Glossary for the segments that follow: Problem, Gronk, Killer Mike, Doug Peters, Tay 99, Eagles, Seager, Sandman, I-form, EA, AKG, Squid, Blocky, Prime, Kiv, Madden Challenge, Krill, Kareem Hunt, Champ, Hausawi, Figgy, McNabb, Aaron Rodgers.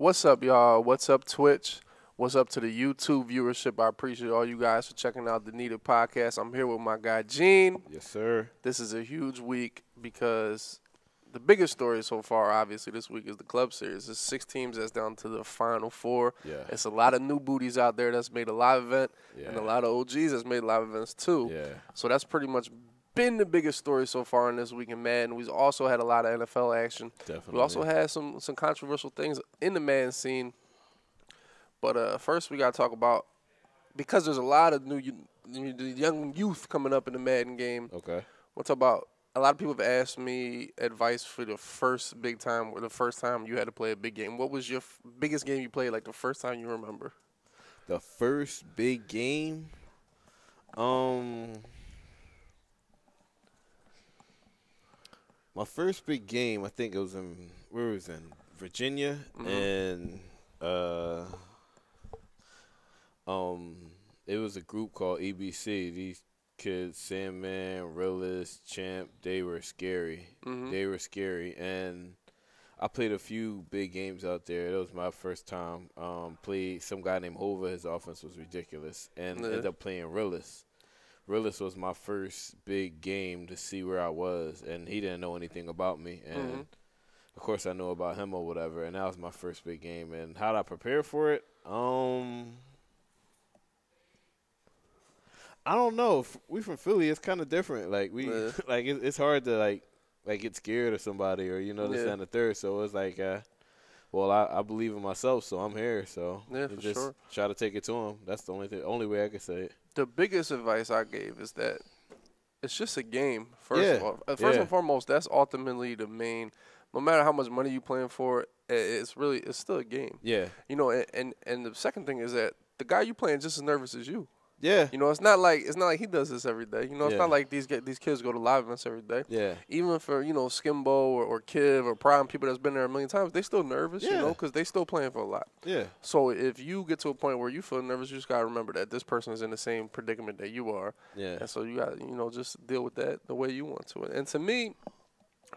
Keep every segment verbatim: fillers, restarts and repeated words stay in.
What's up, y'all? What's up, Twitch? What's up to the YouTube viewership? I appreciate all you guys for checking out the Needed Podcast. I'm here with my guy, Gene. Yes, sir. This is a huge week because the biggest story so far, obviously, this week is the Club Series. There's six teams that's down to the Final Four. Yeah. It's a lot of new booties out there that's made a live event, yeah. and a lot of O Gs that's made live events, too. Yeah. So that's pretty much been the biggest story so far in this week in Madden. We've also had a lot of N F L action. Definitely. We also had some some controversial things in the Madden scene. But uh, first we got to talk about, because there's a lot of new young youth coming up in the Madden game. Okay. We'll talk about, a lot of people have asked me advice for the first big time, or the first time you had to play a big game. What was your f biggest game you played, like the first time you remember? The first big game? Um... My first big game, I think it was in, where was it, in Virginia, mm-hmm. and uh, um, it was a group called E B C. These kids, Sandman, Realist, Champ, they were scary. Mm-hmm. They were scary, and I played a few big games out there. That was my first time. Um, played some guy named Hova. His offense was ridiculous, and yeah. ended up playing Realist. Realist was my first big game to see where I was, and he didn't know anything about me. And, mm-hmm. of course, I knew about him or whatever, and that was my first big game. And how did I prepare for it? Um, I don't know. We from Philly. It's kind of different. Like, we, yeah. like it, it's hard to, like, like get scared of somebody or, you know, this yeah. and the third. So it's like, uh, well, I, I believe in myself, so I'm here. So yeah, for just sure. try to take it to him. That's the only, th only way I can say it. The biggest advice I gave is that it's just a game, first yeah. of all. First yeah. and foremost, that's ultimately the main. No matter how much money you're playing for, it's really it's still a game. Yeah. You know, and, and, and the second thing is that the guy you're playing is just as nervous as you. Yeah. You know, it's not like it's not like he does this every day. You know, it's yeah. not like these these kids go to live events every day. Yeah. Even for, you know, Skimbo or, or Kiv or Prime, people that's been there a million times, they still nervous, yeah. you know, because they still playing for a lot. Yeah. So if you get to a point where you feel nervous, you just got to remember that this person is in the same predicament that you are. Yeah. And so you got to, you know, just deal with that the way you want to. And to me,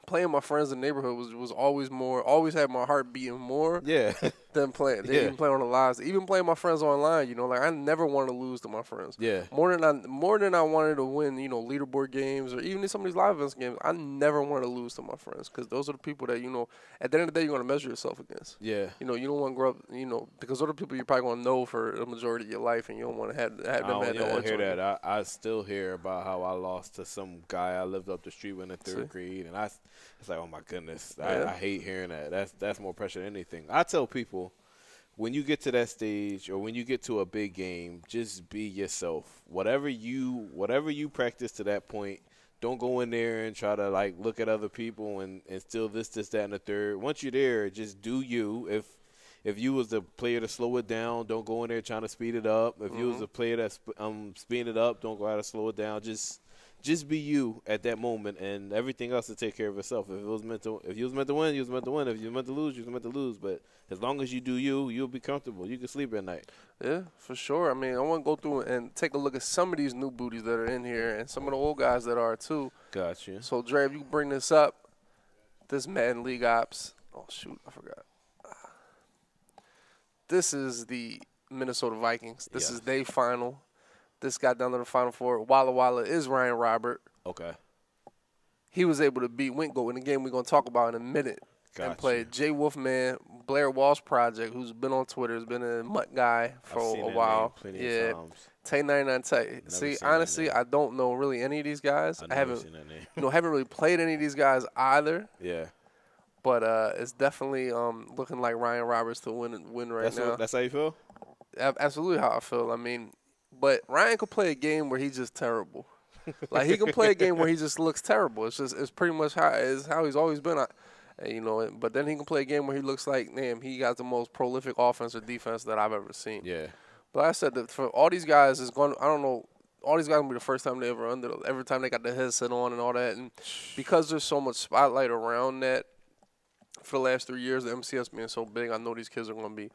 playing my friends in the neighborhood was was always more, always had my heart beating more yeah. than playing, than yeah. even playing on the lives. Even playing my friends online, you know, like I never wanted to lose to my friends. Yeah. More than I, more than I wanted to win, you know, leaderboard games or even in some of these live events games, I never wanted to lose to my friends because those are the people that, you know, at the end of the day, you're going to measure yourself against. Yeah. You know, you don't want to grow up, you know, because those are the people you're probably going to know for the majority of your life and you don't want to have, have them at that. I don't hear that. I, I still hear about how I lost to some guy I lived up the street with in third See? grade and I It's like, oh, my goodness. I, yeah. I hate hearing that. That's that's more pressure than anything. I tell people, when you get to that stage or when you get to a big game, just be yourself. Whatever you whatever you practice to that point, don't go in there and try to, like, look at other people and instill this, this, that, and the third. Once you're there, just do you. If if you was the player to slow it down, don't go in there trying to speed it up. If mm-hmm. you was the player that's um, speeding it up, don't go out and slow it down. Just – Just be you at that moment, and everything else will take care of itself. If it was meant to, if you was meant to win, you was meant to win. If you was meant to lose, you was meant to lose. But as long as you do you, you'll be comfortable. You can sleep at night. Yeah, for sure. I mean, I want to go through and take a look at some of these new booties that are in here, and some of the old guys that are too. Gotcha. So, Dre, if you bring this up, this Madden League Ops. Oh shoot, I forgot. This is the Minnesota Vikings. This yeah. is their final. This got down to the Final Four. Walla Walla is Ryan Robert. Okay. He was able to beat Wingo in a game we're going to talk about in a minute. Gotcha. And played Jay Wolfman, Blair Walsh Project, who's been on Twitter, has been a Mutt guy for I've seen a while. Name plenty yeah. of times. Tay ninety-nine Tight. See, honestly, I don't know really any of these guys. I've never I haven't seen that name. you know, haven't really played any of these guys either. Yeah. But uh, it's definitely um, looking like Ryan Roberts to win win right that's now. What, that's how you feel? Absolutely how I feel. I mean, but Ryan could play a game where he's just terrible. Like, he can play a game where he just looks terrible. It's just, it's pretty much how, it's how he's always been, you know. But then he can play a game where he looks like, damn, he got the most prolific offense or defense that I've ever seen. Yeah. But like I said, that for all these guys, it's going, I don't know, all these guys will be the first time they ever under, every time they got the headset on and all that. And because there's so much spotlight around that for the last three years, the M C S being so big, I know these kids are going to be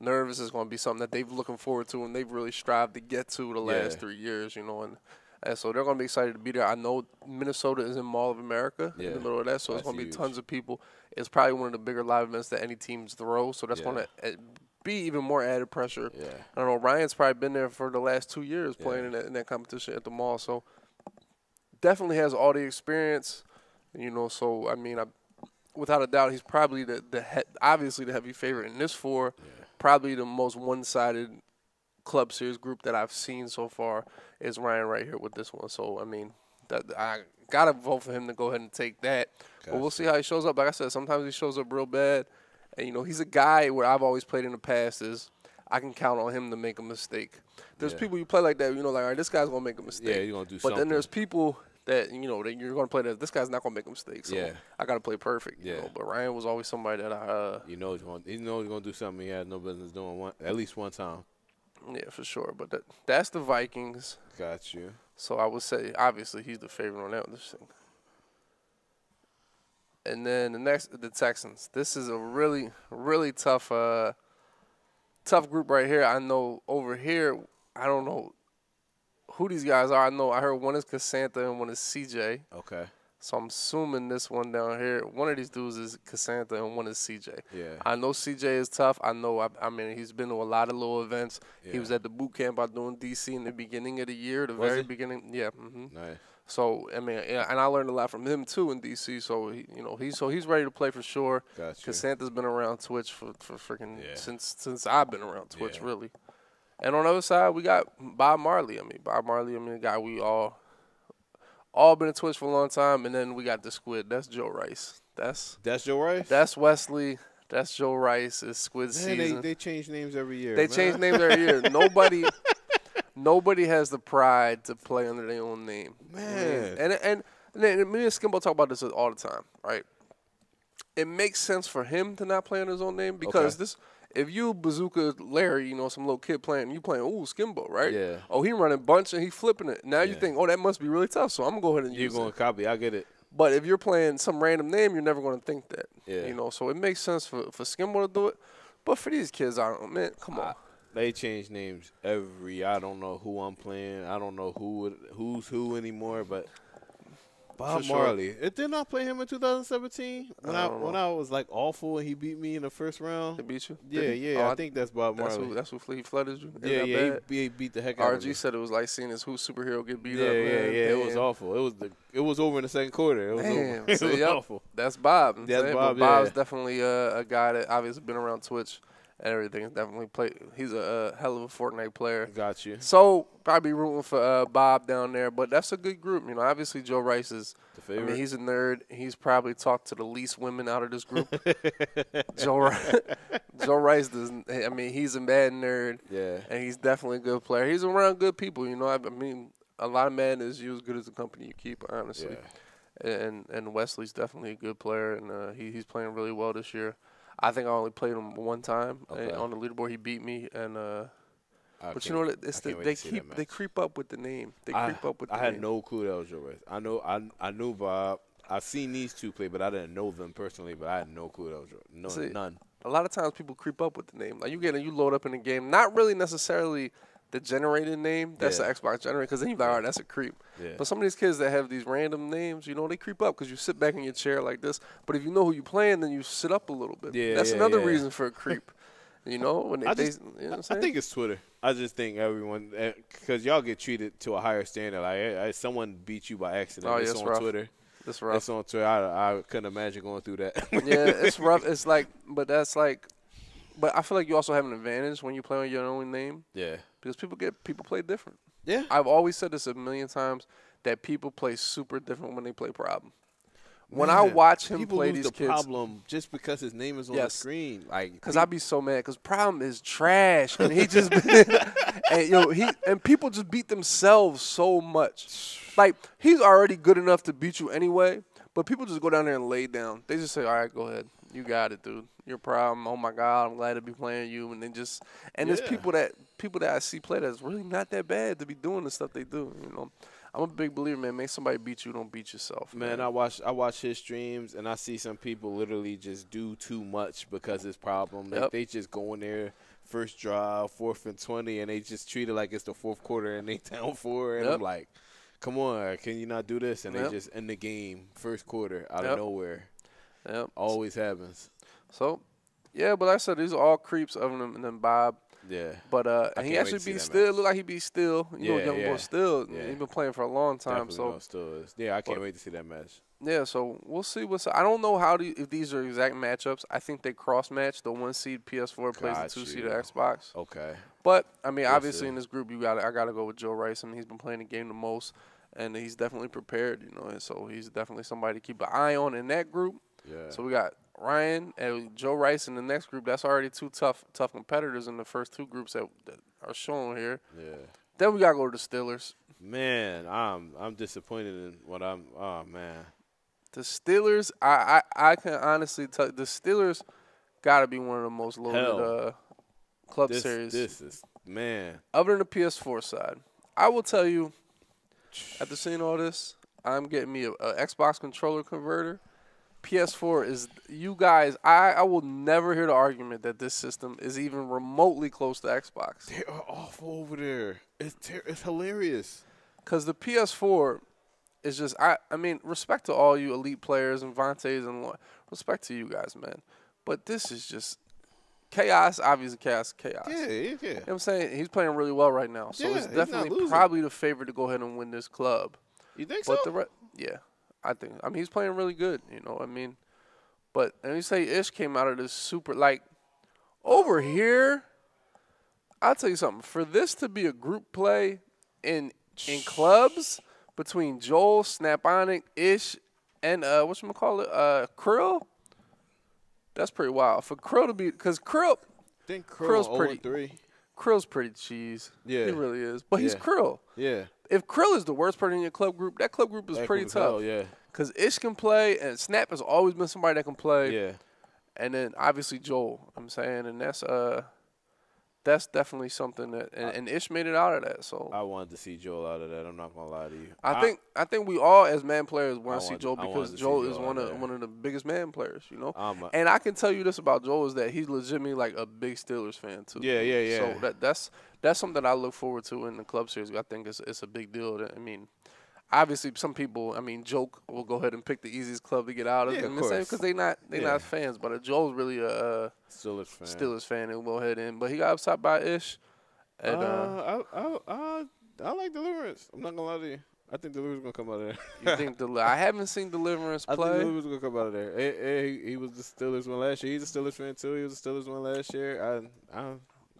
nervous. Is going to be something that they've looking forward to and they've really strived to get to the last yeah. three years, you know. And And so they're going to be excited to be there. I know Minnesota is in Mall of America yeah. in the middle of that, so that's it's going to be tons of people. It's probably one of the bigger live events that any teams throw, so that's yeah. going to be even more added pressure. Yeah. I don't know. Ryan's probably been there for the last two years yeah. playing in that, in that competition at the mall, so definitely has all the experience. You know, so, I mean, I, without a doubt, he's probably the, the he obviously the heavy favorite in this four, yeah. probably the most one-sided Club Series group that I've seen so far is Ryan right here with this one. So, I mean, that, I got to vote for him to go ahead and take that. Gotcha. But we'll see how he shows up. Like I said, sometimes he shows up real bad. And, you know, he's a guy where I've always played in the past is I can count on him to make a mistake. There's yeah. people you play like that, you know, like, all right, this guy's going to make a mistake. Yeah, you're going to do but something. But then there's people that, you know, that you're going to play that this guy's not going to make a mistake. So yeah. I got to play perfect. You yeah. know? But Ryan was always somebody that I uh, – You know he's going to do something he had no business doing one, at least one time. Yeah, for sure. But that, that's the Vikings. Got you. So I would say, obviously, he's the favorite on that this thing. And then the next, the Texans. This is a really, really tough, uh, tough group right here. I know over here, I don't know who these guys are. I know I heard one is Casanta and one is C J. Okay. So I'm assuming this one down here, one of these dudes is Casanta and one is C J. Yeah. I know C J is tough. I know, I, I mean, he's been to a lot of little events. Yeah. He was at the boot camp out doing D C in the beginning of the year, the was very it? beginning. Yeah. Mm-hmm. Nice. So, I mean, yeah, and I learned a lot from him, too, in D C. So, he, you know, he's, so he's ready to play for sure. Gotcha. Casanta's been around Twitch for, for freaking yeah. since, since I've been around Twitch, yeah. really. And on the other side, we got Bob Marley. I mean, Bob Marley, I mean, a guy we all... all been in Twitch for a long time, and then we got the Squid. That's Joe Rice. That's that's Joe Rice. That's Wesley. That's Joe Rice. It's Squid man, season. They, they change names every year. They man. change names every year. Nobody, nobody has the pride to play under their own name. Man, and and, and, and me and Skimbo talk about this all the time, right? It makes sense for him to not play under his own name because okay. this. If you Bazooka Larry, you know, some little kid playing, you playing, ooh, Skimbo, right? Yeah. Oh, he running bunch and he flipping it. Now yeah. you think, oh, that must be really tough, so I'm going to go ahead and you're use gonna it. You're going to copy. I get it. But if you're playing some random name, you're never going to think that. Yeah. You know, so it makes sense for, for Skimbo to do it. But for these kids, I don't know, man, come on. I, they change names every, I don't know who I'm playing. I don't know who who's who anymore, but Bob sure. Marley. Didn't I play him in two thousand seventeen when I, I when I was like awful and he beat me in the first round? He beat you? Yeah, yeah. Oh, I, I think that's Bob Marley. That's who, that's who Fleet flooded you. Yeah, yeah. He, he beat the heck out of me. R G said it was like seeing his who superhero get beat yeah, up. Yeah, yeah, yeah. It was awful. It was the it was over in the second quarter. It was Damn. over. It so, was yep. awful. That's Bob. That's saying, Bob. Yeah. Bob's definitely uh, a guy that obviously been around Twitch and everything. Definitely played. He's a uh, hell of a Fortnite player. Got you. So probably rooting for uh, Bob down there, but that's a good group. You know, obviously Joe Rice is the favorite. I mean, he's a nerd. He's probably talked to the least women out of this group. Joe, Joe Rice doesn't. I mean, he's a bad nerd. Yeah. And he's definitely a good player. He's around good people. You know, I mean, a lot of Madden is you as good as the company you keep, honestly. Yeah. And and Wesley's definitely a good player, and uh, he he's playing really well this year. I think I only played him one time okay. on the leaderboard. He beat me, and uh, but you know what? It's the, they keep they creep up with the name. They I, creep up with. The I name. had no clue that was Joe Rice. I know I I knew Bob. I've seen these two play, but I didn't know them personally. But I had no clue that was Joe Rice. No, See, none. A lot of times people creep up with the name. Like you get you load up in the game, not really necessarily the generated name. That's yeah. the Xbox generated because then you're like, all right, that's a creep. Yeah. But some of these kids that have these random names, you know, they creep up because you sit back in your chair like this. But if you know who you're playing, then you sit up a little bit. Yeah, that's yeah, another yeah. reason for a creep. You know, when they, I, just, they, you know what I'm I think it's Twitter. I just think everyone, because y'all get treated to a higher standard. Like, I, I, someone beat you by accident. Oh, yeah, it's, it's on rough. Twitter. It's rough. It's on Twitter. I, I couldn't imagine going through that. Yeah, it's rough. It's like, but that's like, but I feel like you also have an advantage when you play on your own name. Yeah. Because people get people play different. Yeah. I've always said this a million times that people play super different when they play Problem. When Man, I watch him play these the kids. Problem just because his name is on yes. the screen. Like, because I'd be so mad because Problem is trash. And he just and, you know, he, and people just beat themselves so much. Like, he's already good enough to beat you anyway, but people just go down there and lay down. They just say, all right, go ahead. You got it, dude. Your problem. Oh my God, I'm glad to be playing you. And then just and yeah. there's people that people that I see play that's really not that bad to be doing the stuff they do. You know, I'm a big believer, man. Make somebody beat you, don't beat yourself. Man, man. I watch I watch his streams and I see some people literally just do too much because it's Problem. Like, yep. they just go in there first drive, fourth and twenty, and they just treat it like it's the fourth quarter and they down four. And yep. I'm like, come on, can you not do this? And yep. they just end the game first quarter out yep. of nowhere. Yep. Always happens. So, yeah, but like I said, these are all creeps of them and then Bob. Yeah. But uh, and he actually be still. Look like he be still. You yeah, know, young yeah. boy still. Yeah. He's been playing for a long time. Definitely so still is. Yeah, I can't but, wait to see that match. Yeah, so we'll see what's. I don't know how the, if these are exact matchups. I think they cross match. The one seed P S four plays gotcha. the two seed Xbox. Okay. But I mean, we'll obviously see. in this group, you got I got to go with Joe Rice. I mean, he's been playing the game the most, and he's definitely prepared. You know, and so he's definitely somebody to keep an eye on in that group. Yeah. So we got Ryan and Joe Rice in the next group. That's already two tough tough competitors in the first two groups that, that are shown here. Yeah. Then we gotta go to the Steelers. Man, I'm I'm disappointed in what I'm. Oh man. The Steelers, I I, I can honestly tell you, the Steelers gotta be one of the most loaded uh, club this, series. This is man. Other than the P S four side, I will tell you. After seeing all this, I'm getting me a, a Xbox controller converter. P S four is you guys. I I will never hear the argument that this system is even remotely close to Xbox. They are awful over there. It's ter it's hilarious. Cause the P S four is just I I mean respect to all you elite players and Vontaes and Lo respect to you guys, man. But this is just chaos. Obviously, chaos, chaos. Yeah, yeah. You know what I'm saying, he's playing really well right now, so yeah, it's definitely probably the favorite to go ahead and win this club. You think but so? The re yeah. I think I mean he's playing really good, you know. I mean, but and you say Ish came out of this super like over here. I'll tell you something. For this to be a group play in in clubs between Joel, Snaponic, Ish, and uh, what you call it, uh, Krill. That's pretty wild for Krill to be because Krill. I think Krill's pretty. Three. Krill's pretty cheese. Yeah, he really is. But yeah. he's Krill. Yeah. If Krill is the worst person in your club group, that club group is that pretty tough. Hell, yeah. Because Ish can play, and Snap has always been somebody that can play. Yeah. And then obviously Joel, I'm saying, and that's uh, that's definitely something that, and, I, and Ish made it out of that. So I wanted to see Joel out of that. I'm not gonna lie to you. I, I think I think we all as man players want to see Joel because Joel is one of one of the biggest man players, you know. A, and I can tell you this about Joel is that he's legitimately like a big Steelers fan too. Yeah, yeah, yeah. So that that's. That's something I look forward to in the club series. I think it's, it's a big deal. That, I mean, obviously, some people, I mean, joke will go ahead and pick the easiest club to get out of. Yeah, of course. Because they're not, they yeah. not fans. But a Joel's really a, a Steelers fan. Steelers fan and will head in. But he got upside by Ish. And, uh, uh, I, I, I, I like Deliverance. I'm not going to lie to you. I think Deliverance is going to come out of there. You think Del I haven't seen Deliverance play. I think Deliverance is going to come out of there. Hey, hey, he, he was the Steelers one last year. He's a Steelers fan, too. He was a Steelers one last year. I, I,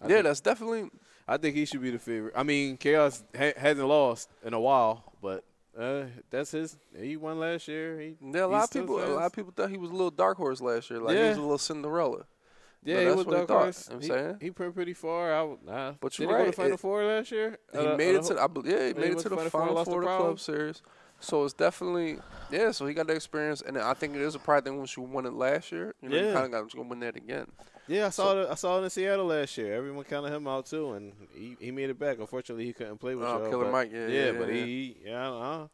I yeah, that's definitely – I think he should be the favorite. I mean, Chaos ha hasn't lost in a while, but uh, that's his. He won last year. He, yeah, a lot of people, fast. a lot of people thought he was a little dark horse last year. Like yeah. he was a little Cinderella. Yeah, he was dark horse. I'm saying he went pretty far. I, nah. But you're Did right. He go to Final it, Four last year. He uh, made it to. I, yeah, he made he it to the Final, final Four of the Club Series. So it's definitely yeah. So he got the experience, and I think it is a pride thing once you won it last year. You know, yeah. you kind of got to win that again. Yeah, I saw so, it, I saw it in Seattle last year. Everyone counted him out too, and he, he made it back. Unfortunately, he couldn't play with oh, y'all. Killer Mike, yeah, yeah, yeah but yeah. he, yeah, I'm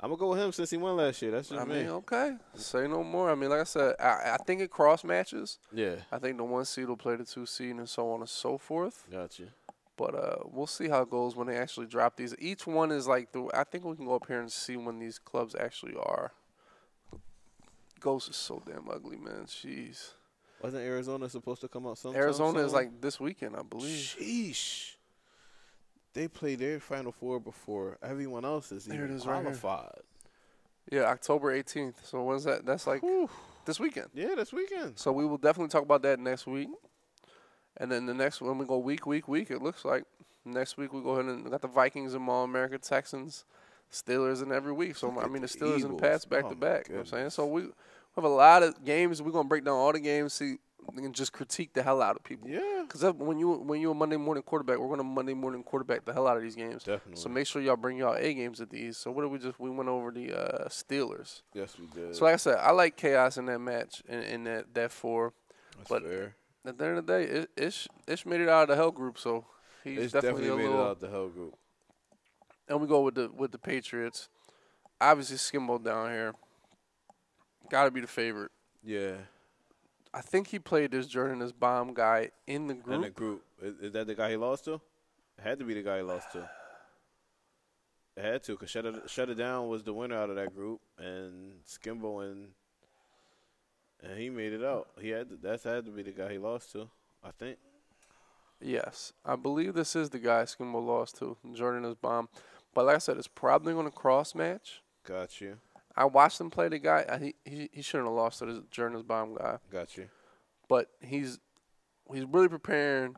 gonna go with him since he won last year. That's just I me. mean, okay, say no more. I mean, like I said, I, I think it cross matches. Yeah, I think the one seed will play the two seed, and so on and so forth. Gotcha. But uh, we'll see how it goes when they actually drop these. Each one is like the. I think we can go up here and see when these clubs actually are. Ghost is so damn ugly, man. Jeez. Wasn't Arizona supposed to come out sometime? Arizona soon? Is like this weekend, I believe. Sheesh. They played their Final Four before everyone else is even is qualified. Right yeah, October eighteenth. So when's that? That's like Whew. this weekend. Yeah, this weekend. So we will definitely talk about that next week. And then the next when we go week, week, week, it looks like next week we go ahead and we got the Vikings and All America, Texans, Steelers, and every week. So I mean the Steelers Eagles. and the Pats back oh to back. You know what I'm saying? So we We have a lot of games. We're gonna break down all the games, see, and just critique the hell out of people. Yeah. Because when you when you're a Monday morning quarterback, we're gonna Monday morning quarterback the hell out of these games. Definitely. So make sure y'all bring y'all A games at these. So what did we just we went over the uh, Steelers? Yes, we did. So like I said, I like Chaos in that match in, in that that four. That's but fair. At the end of the day, it, Ish Ish made it out of the hell group, so he's Ish definitely, definitely a made little, it out of the hell group. And we go with the with the Patriots. Obviously, Skimbo down here. Got to be the favorite. Yeah. I think he played this Jordan his bomb guy in the group. In the group. Is, is that the guy he lost to? It had to be the guy he lost to. They had to, because Shut It, Shut It Down was the winner out of that group, and Skimbo, and, and he made it out. He had to, that's had to be the guy he lost to, I think. Yes. I believe this is the guy Skimbo lost to, Jordan his bomb. But like I said, it's probably going to cross match. Got you. I watched him play the guy. I, he he, he shouldn't have lost to this Jordan his bomb guy. Got you. But he's he's really preparing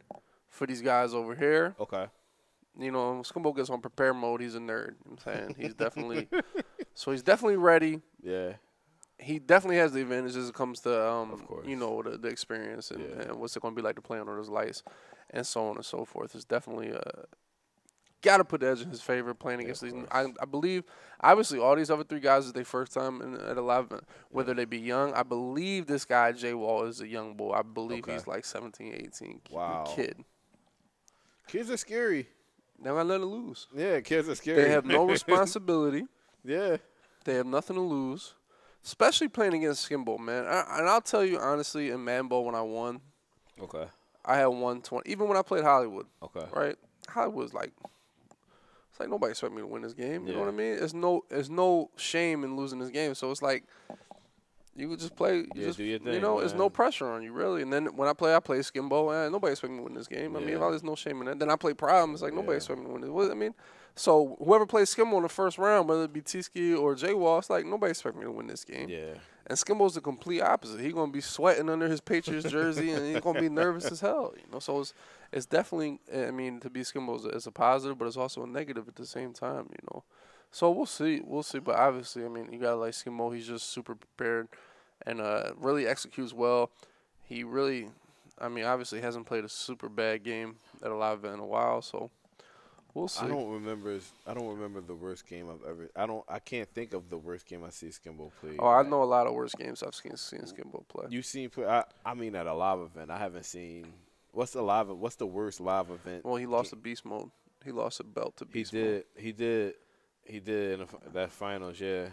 for these guys over here. Okay. You know, when Skimbo gets on prepare mode, he's a nerd. You know what I'm saying? He's definitely – so he's definitely ready. Yeah. He definitely has the advantages when it comes to, um, of course, you know, the, the experience and, yeah. and what's it going to be like to play under those lights and so on and so forth. It's definitely uh, got to put the edge in his favor playing yeah, against these – I I believe – obviously, all these other three guys is their first time in, at eleven, whether yeah. they be young. I believe this guy, Jay Wall, is a young boy. I believe okay. he's like seventeen, eighteen. Wow. Kid. Kids are scary. They're going to let it lose. Yeah, kids are scary. They have no responsibility. Yeah. They have nothing to lose, especially playing against Skimbo, man. I, and I'll tell you, honestly, in Madden Bowl when I won, okay, I had one twenty. Even when I played Hollywood, okay, right? Hollywood's like, it's like nobody expected me to win this game. You yeah. know what I mean? There's no, there's no shame in losing this game. So it's like you could just play. You, yeah, just, do your thing, you know, man. There's no pressure on you, really. And then when I play, I play Skimbo. And nobody expected me to win this game. I yeah. mean, there's no shame in that. Then I play Problem. It's like nobody yeah. expected me to win this. What, I mean, so whoever plays Skimbo in the first round, whether it be T-Ski or J-Wall, it's like nobody expected me to win this game. Yeah. And Skimbo's the complete opposite. He's going to be sweating under his Patriots jersey, and he's going to be nervous as hell. You know, so it's, it's definitely, I mean, to be Skimbo's is a positive, but it's also a negative at the same time, you know. So we'll see. We'll see. But obviously, I mean, you got to like Skimbo. He's just super prepared and uh, really executes well. He really, I mean, obviously hasn't played a super bad game at a live event in a while. So we'll see. I don't remember. I don't remember the worst game I've ever. I don't. I can't think of the worst game I see Skimbo play. Oh, I know a lot of worst games I've seen seen Skimbo play. You've seen play. I, I mean, at a live event, I haven't seen. What's the live? What's the worst live event? Well, he lost to Beast Mode. He lost a belt to Beast Mode. He did. He did. He did in the, that finals, yeah.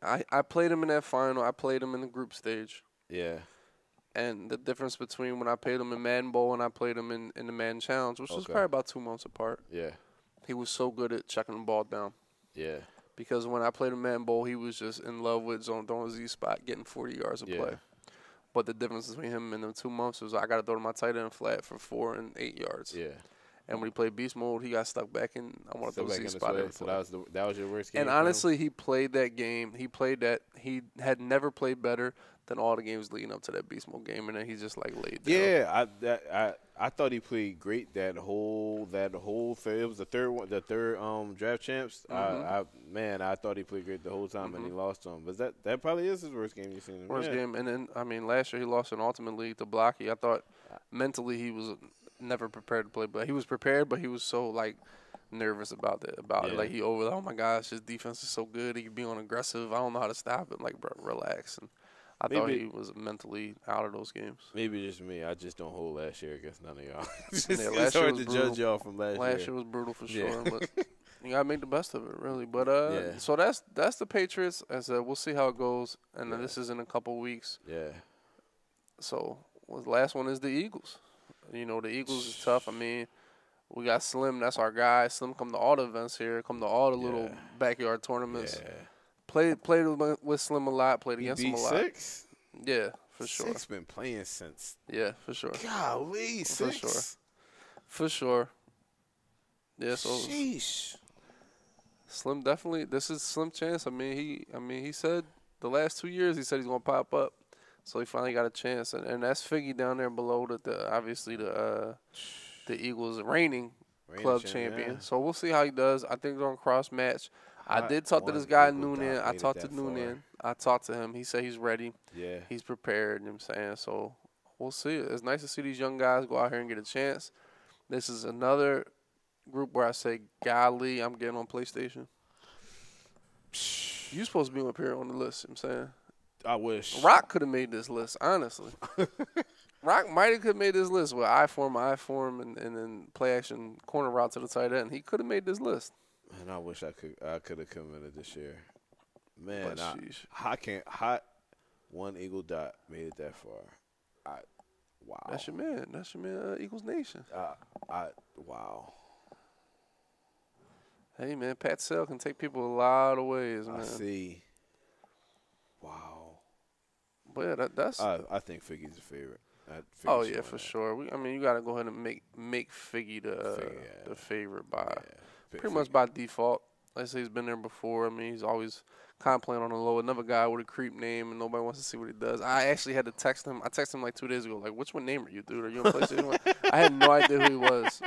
I, I played him in that final. I played him in the group stage. Yeah. And the difference between when I played him in Madden Bowl and I played him in, in the Madden Challenge, which okay. was probably about two months apart. Yeah. He was so good at checking the ball down. Yeah. Because when I played him in Madden Bowl, he was just in love with zone throwing Z spot, getting forty yards of yeah. play. But the difference between him and the two months was I got to throw to my tight end flat for four and eight yards. Yeah. And when he played Beast Mode, he got stuck back in. I want to throw Z spot. So that was the, that was your worst game. And honestly, he played that game. He played that. He had never played better than all the games leading up to that Beast Mode game, and then he just like laid down. Yeah, I that, I I thought he played great that whole that whole third. It was the third one, the third um draft champs. Mm-hmm. I, I man, I thought he played great the whole time, mm-hmm. and he lost to him. But that that probably is his worst game you've seen. Worst yeah. game, and then I mean, last year he lost in Ultimate League to Blocky. I thought mentally he was never prepared to play, but he was prepared, but he was so like nervous about it. About yeah. it. Like he over, oh my gosh, his defense is so good. He could be on aggressive. I don't know how to stop him. Like, bro, relax. And I maybe, thought he was mentally out of those games. Maybe just me. I just don't hold last year against none of y'all. It's yeah, hard to brutal. judge y'all from last, last year. Last year was brutal for yeah. sure, but you gotta make the best of it, really. But uh, yeah. so that's that's the Patriots. As uh, we'll see how it goes, and yeah. this is in a couple weeks. Yeah. So well, the last one is the Eagles. You know, the Eagles is tough. I mean, we got Slim. That's our guy. Slim come to all the events here. Come to all the yeah. little backyard tournaments. Yeah. Played, played with Slim a lot. Played against him a lot. Six? Yeah, for sure. Six been playing since. Yeah, for sure. Golly, Six. For sure. For sure. Yeah, so. Sheesh. Slim definitely. This is Slim chance. I mean, he I mean, he said the last two years he said he's going to pop up. So he finally got a chance, and, and that's Figgy down there below the, the obviously the uh, the Eagles reigning Rain club champion. champion. So we'll see how he does. I think they're on cross match. I, I did talk to this guy Noonan. I talked to Noonan. I talked to him. He said he's ready. Yeah, he's prepared. You know what I'm saying? So we'll see. It's nice to see these young guys go out here and get a chance. This is another group where I say, golly, I'm getting on PlayStation. You're supposed to be up here on the list. You know what I'm saying? I wish. Rock could have made this list, honestly. Rock might have could have made this list with I-form, I-form, and, and then play action corner route to the tight end. He could have made this list. Man, I wish I could I could have committed this year. Man, I, I can't. Hot one Eagle dot made it that far. I wow. That's your man. That's your man. Uh, Eagles Nation. Uh, I wow. Hey, man, Pat Sell can take people a lot of ways, man. I see. Wow. But yeah, that, that's. I, I think Figgy's a favorite. I'd oh yeah, for that. sure. We, I mean, you gotta go ahead and make make Figgy the uh, Figgy, yeah. the favorite by yeah. pretty Figgy. much by default. Like I say, he's been there before. I mean, he's always complaining on the low. Another guy with a creep name, and nobody wants to see what he does. I actually had to text him. I texted him like two days ago. Like, which one name are you, dude? Are you on PlayStation? I had no idea who he was.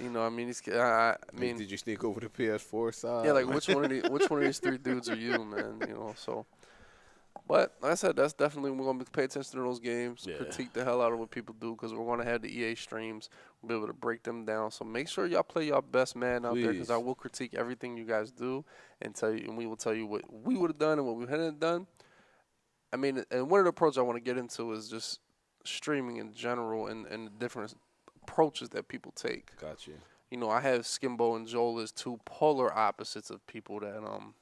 You know, I mean, he's. I, I mean, did you sneak over the P S four side? Yeah, like which one of the, which one of these three dudes are you, man? You know, so. But like I said, that's definitely we're gonna pay attention to those games, yeah. critique the hell out of what people do, because we're gonna have the E A streams, we'll be able to break them down. So make sure y'all play y'all best man out Please. there, because I will critique everything you guys do and tell you, and we will tell you what we would have done and what we hadn't done. I mean, and one of the approaches I want to get into is just streaming in general and and the different approaches that people take. Gotcha. You know, I have Skimbo and Joel as two polar opposites of people that um.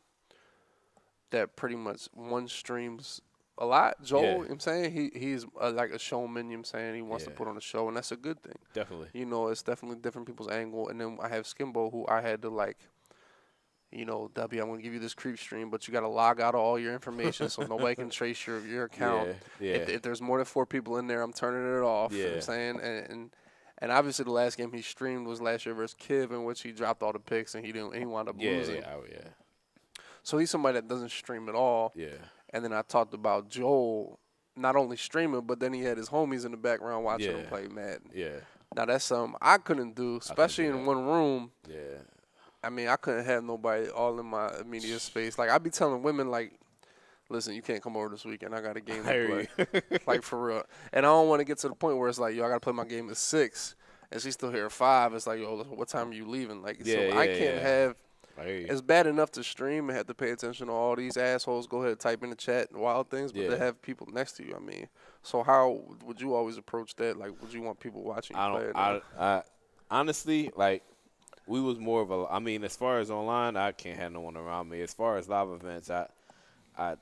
that pretty much one streams a lot. Joel, yeah. you know what I'm saying? He he's uh, like a showman, you know what I'm saying? He wants yeah. to put on a show, and that's a good thing. Definitely. You know, it's definitely different people's angle. And then I have Skimbo, who I had to, like, you know, W, I'm going to give you this creep stream, but you got to log out of all your information so nobody can trace your, your account. Yeah. Yeah. If, if there's more than four people in there, I'm turning it off. Yeah. You know what I'm saying? And, and And obviously, the last game he streamed was last year versus Kiv, in which he dropped all the picks, and he, didn't, and he wound up yeah, losing. Yeah, oh, yeah. So he's somebody that doesn't stream at all. Yeah. And then I talked about Joel not only streaming, but then he had his homies in the background watching yeah. him play Madden. Yeah. Now, that's something I couldn't do, especially in one room. Yeah. I mean, I couldn't have nobody all in my immediate space. Like, I'd be telling women, like, listen, you can't come over this weekend. I got a game to play. Like, for real. And I don't want to get to the point where it's like, yo, I got to play my game at six, and she's still here at five. It's like, yo, what time are you leaving? Like, yeah, so yeah, I can't yeah. have – it's bad enough to stream and have to pay attention to all these assholes. Go ahead and type in the chat and wild things, but yeah. to have people next to you, I mean. So how would you always approach that? Like, would you want people watching you I don't, play? I, I, honestly, like, we was more of a – I mean, as far as online, I can't have no one around me. As far as live events, I I,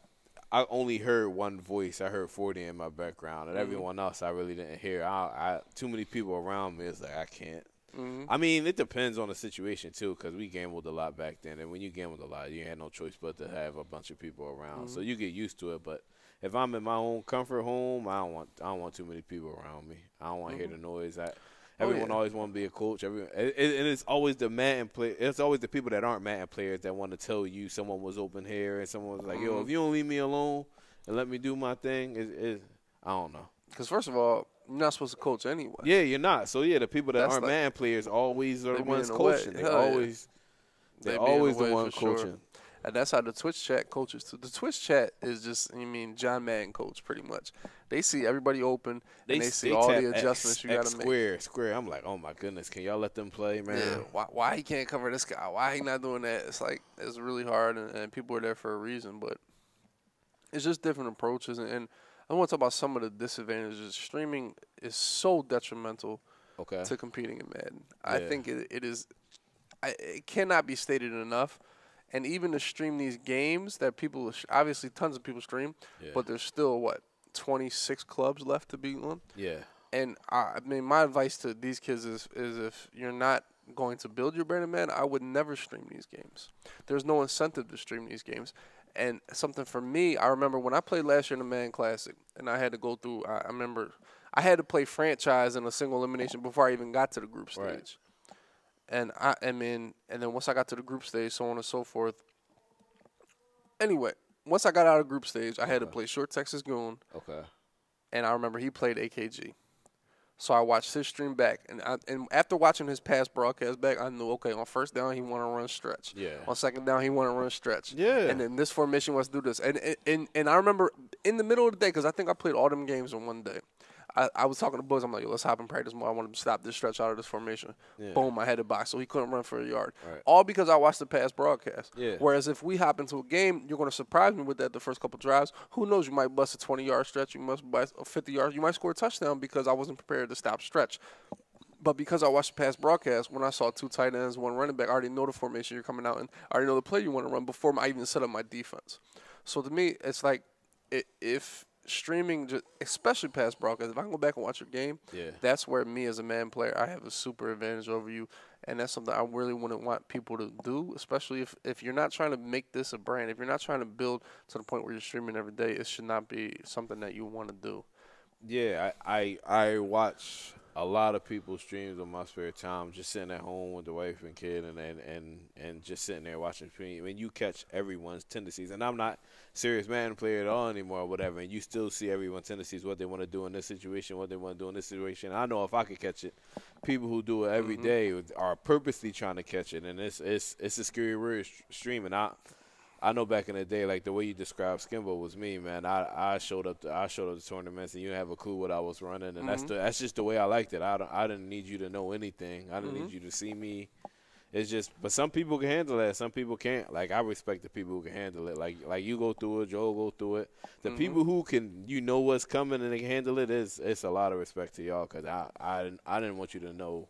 I only heard one voice. I heard forty in my background, and mm-hmm. everyone else I really didn't hear. I, I Too many people around me. It's like, I can't. Mm-hmm. I mean, it depends on the situation, too, because we gambled a lot back then. And when you gambled a lot, you had no choice but to have a bunch of people around. Mm-hmm. So you get used to it. But if I'm in my own comfort home, I don't want I don't want too many people around me. I don't want to mm-hmm. hear the noise. I, everyone oh, yeah. always want to be a coach. Everyone, and, and it's always the Madden play. It's always the people that aren't Madden players that want to tell you someone was open here and someone was like, mm-hmm. yo, if you don't leave me alone and let me do my thing, it's, it's, I don't know. Because, first of all, you're not supposed to coach anyway. Yeah, you're not. So, yeah, the people that That's aren't like, Madden players always are the ones coaching. They're always, yeah. they they always the, the ones coaching. Sure. And that's how the Twitch chat coaches. The Twitch chat is just, I mean, John Madden coach pretty much. They see everybody open, they, and they see they all the adjustments X, you got to make. Square, square. I'm like, oh, my goodness, can y'all let them play, man? Yeah. Why, why he can't cover this guy? Why he not doing that? It's like it's really hard, and, and people are there for a reason. But it's just different approaches. And, and I want to talk about some of the disadvantages. Streaming is so detrimental okay. to competing in Madden. Yeah. I think it, it is – it cannot be stated enough. And even to stream these games that people – obviously tons of people stream, yeah. but there's still, what, twenty-six clubs left to be on? Yeah. And, I, I mean, my advice to these kids is, is if you're not going to build your brand in Madden, I would never stream these games. There's no incentive to stream these games. And something for me, I remember when I played last year in the Madden Classic, and I had to go through, I remember, I had to play franchise in a single elimination before I even got to the group stage. Right. And I, I mean, and then once I got to the group stage, so on and so forth. Anyway, once I got out of group stage, I okay. had to play Short Texas Goon. Okay. And I remember he played A K G. So I watched his stream back, and I, and after watching his past broadcast back, I knew, okay, on first down, he want to run stretch. Yeah. On second down, he want to run stretch. Yeah. And then this formation, let's do this. And, and, and, and I remember in the middle of the day, because I think I played all them games in one day, I, I was talking to Buzz. I'm like, let's hop and practice more. I want to stop this stretch out of this formation. Yeah. Boom, I had to box, so he couldn't run for a yard. Right. All because I watched the past broadcast. Yeah. Whereas if we hop into a game, you're going to surprise me with that the first couple drives. Who knows? You might bust a twenty-yard stretch. You must bust a fifty-yard. You might score a touchdown because I wasn't prepared to stop stretch. But because I watched the past broadcast, when I saw two tight ends, one running back, I already know the formation you're coming out in. I already know the play you want to run before I even set up my defense. So to me, it's like if – streaming, just, especially past broadcast, if I can go back and watch your game, yeah. that's where me as a man player, I have a super advantage over you. And that's something I really wouldn't want people to do, especially if, if you're not trying to make this a brand. If you're not trying to build to the point where you're streaming every day, it should not be something that you want to do. Yeah, I, I I watch a lot of people's streams on my spare time, just sitting at home with the wife and kid and and, and, and just sitting there watching stream. I mean, you catch everyone's tendencies. And I'm not a serious Madden player at all anymore or whatever, and you still see everyone's tendencies, what they want to do in this situation, what they want to do in this situation. I know if I could catch it, people who do it every mm-hmm. day are purposely trying to catch it. And it's it's it's a scary word, streaming. I I know back in the day, like the way you described Skimbo was me, man. I, I showed up to I showed up to tournaments and you didn't have a clue what I was running, and mm-hmm. that's the, that's just the way I liked it. I don't, I didn't need you to know anything. I didn't mm-hmm. need you to see me. It's just, but some people can handle that. Some people can't. Like I respect the people who can handle it. Like like you go through it, Joel go through it. The mm-hmm. people who can, you know what's coming and they can handle it. Is it's a lot of respect to y'all, because I I didn't, I didn't want you to know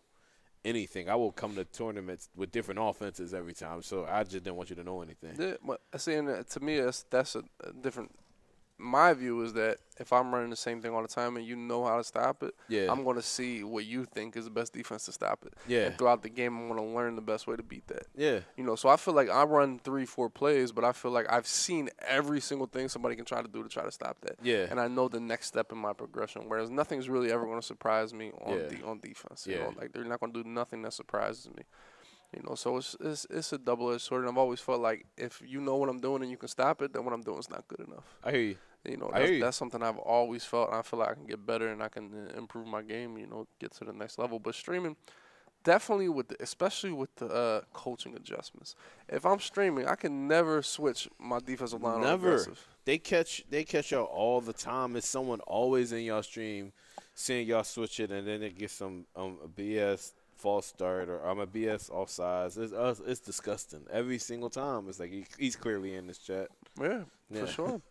anything. I will come to tournaments with different offenses every time, so I just didn't want you to know anything. Yeah, but seeing that, to me, that's that's a, a different. My view is that if I'm running the same thing all the time and you know how to stop it, yeah. I'm going to see what you think is the best defense to stop it. Yeah. And throughout the game, I'm going to learn the best way to beat that. Yeah. You know, so I feel like I run three, four plays, but I feel like I've seen every single thing somebody can try to do to try to stop that. Yeah. And I know the next step in my progression, whereas nothing's really ever going to surprise me on yeah. de- on defense. You yeah. know, like they're not going to do nothing that surprises me. You know, so it's, it's it's a double-edged sword, and I've always felt like if you know what I'm doing and you can stop it, then what I'm doing is not good enough. I hear you. You know, that's, you. that's something I've always felt, and I feel like I can get better and I can improve my game, you know, get to the next level. But streaming, definitely, with the, especially with the uh, coaching adjustments. If I'm streaming, I can never switch my defensive line never. on aggressive. They catch, they catch y'all all the time. It's someone always in y'all stream seeing y'all switch it, and then it gets some um, B S – false start, or I'm a B S offsides. It's uh, it's disgusting every single time. It's like he, he's clearly in this chat. Yeah, yeah. for sure.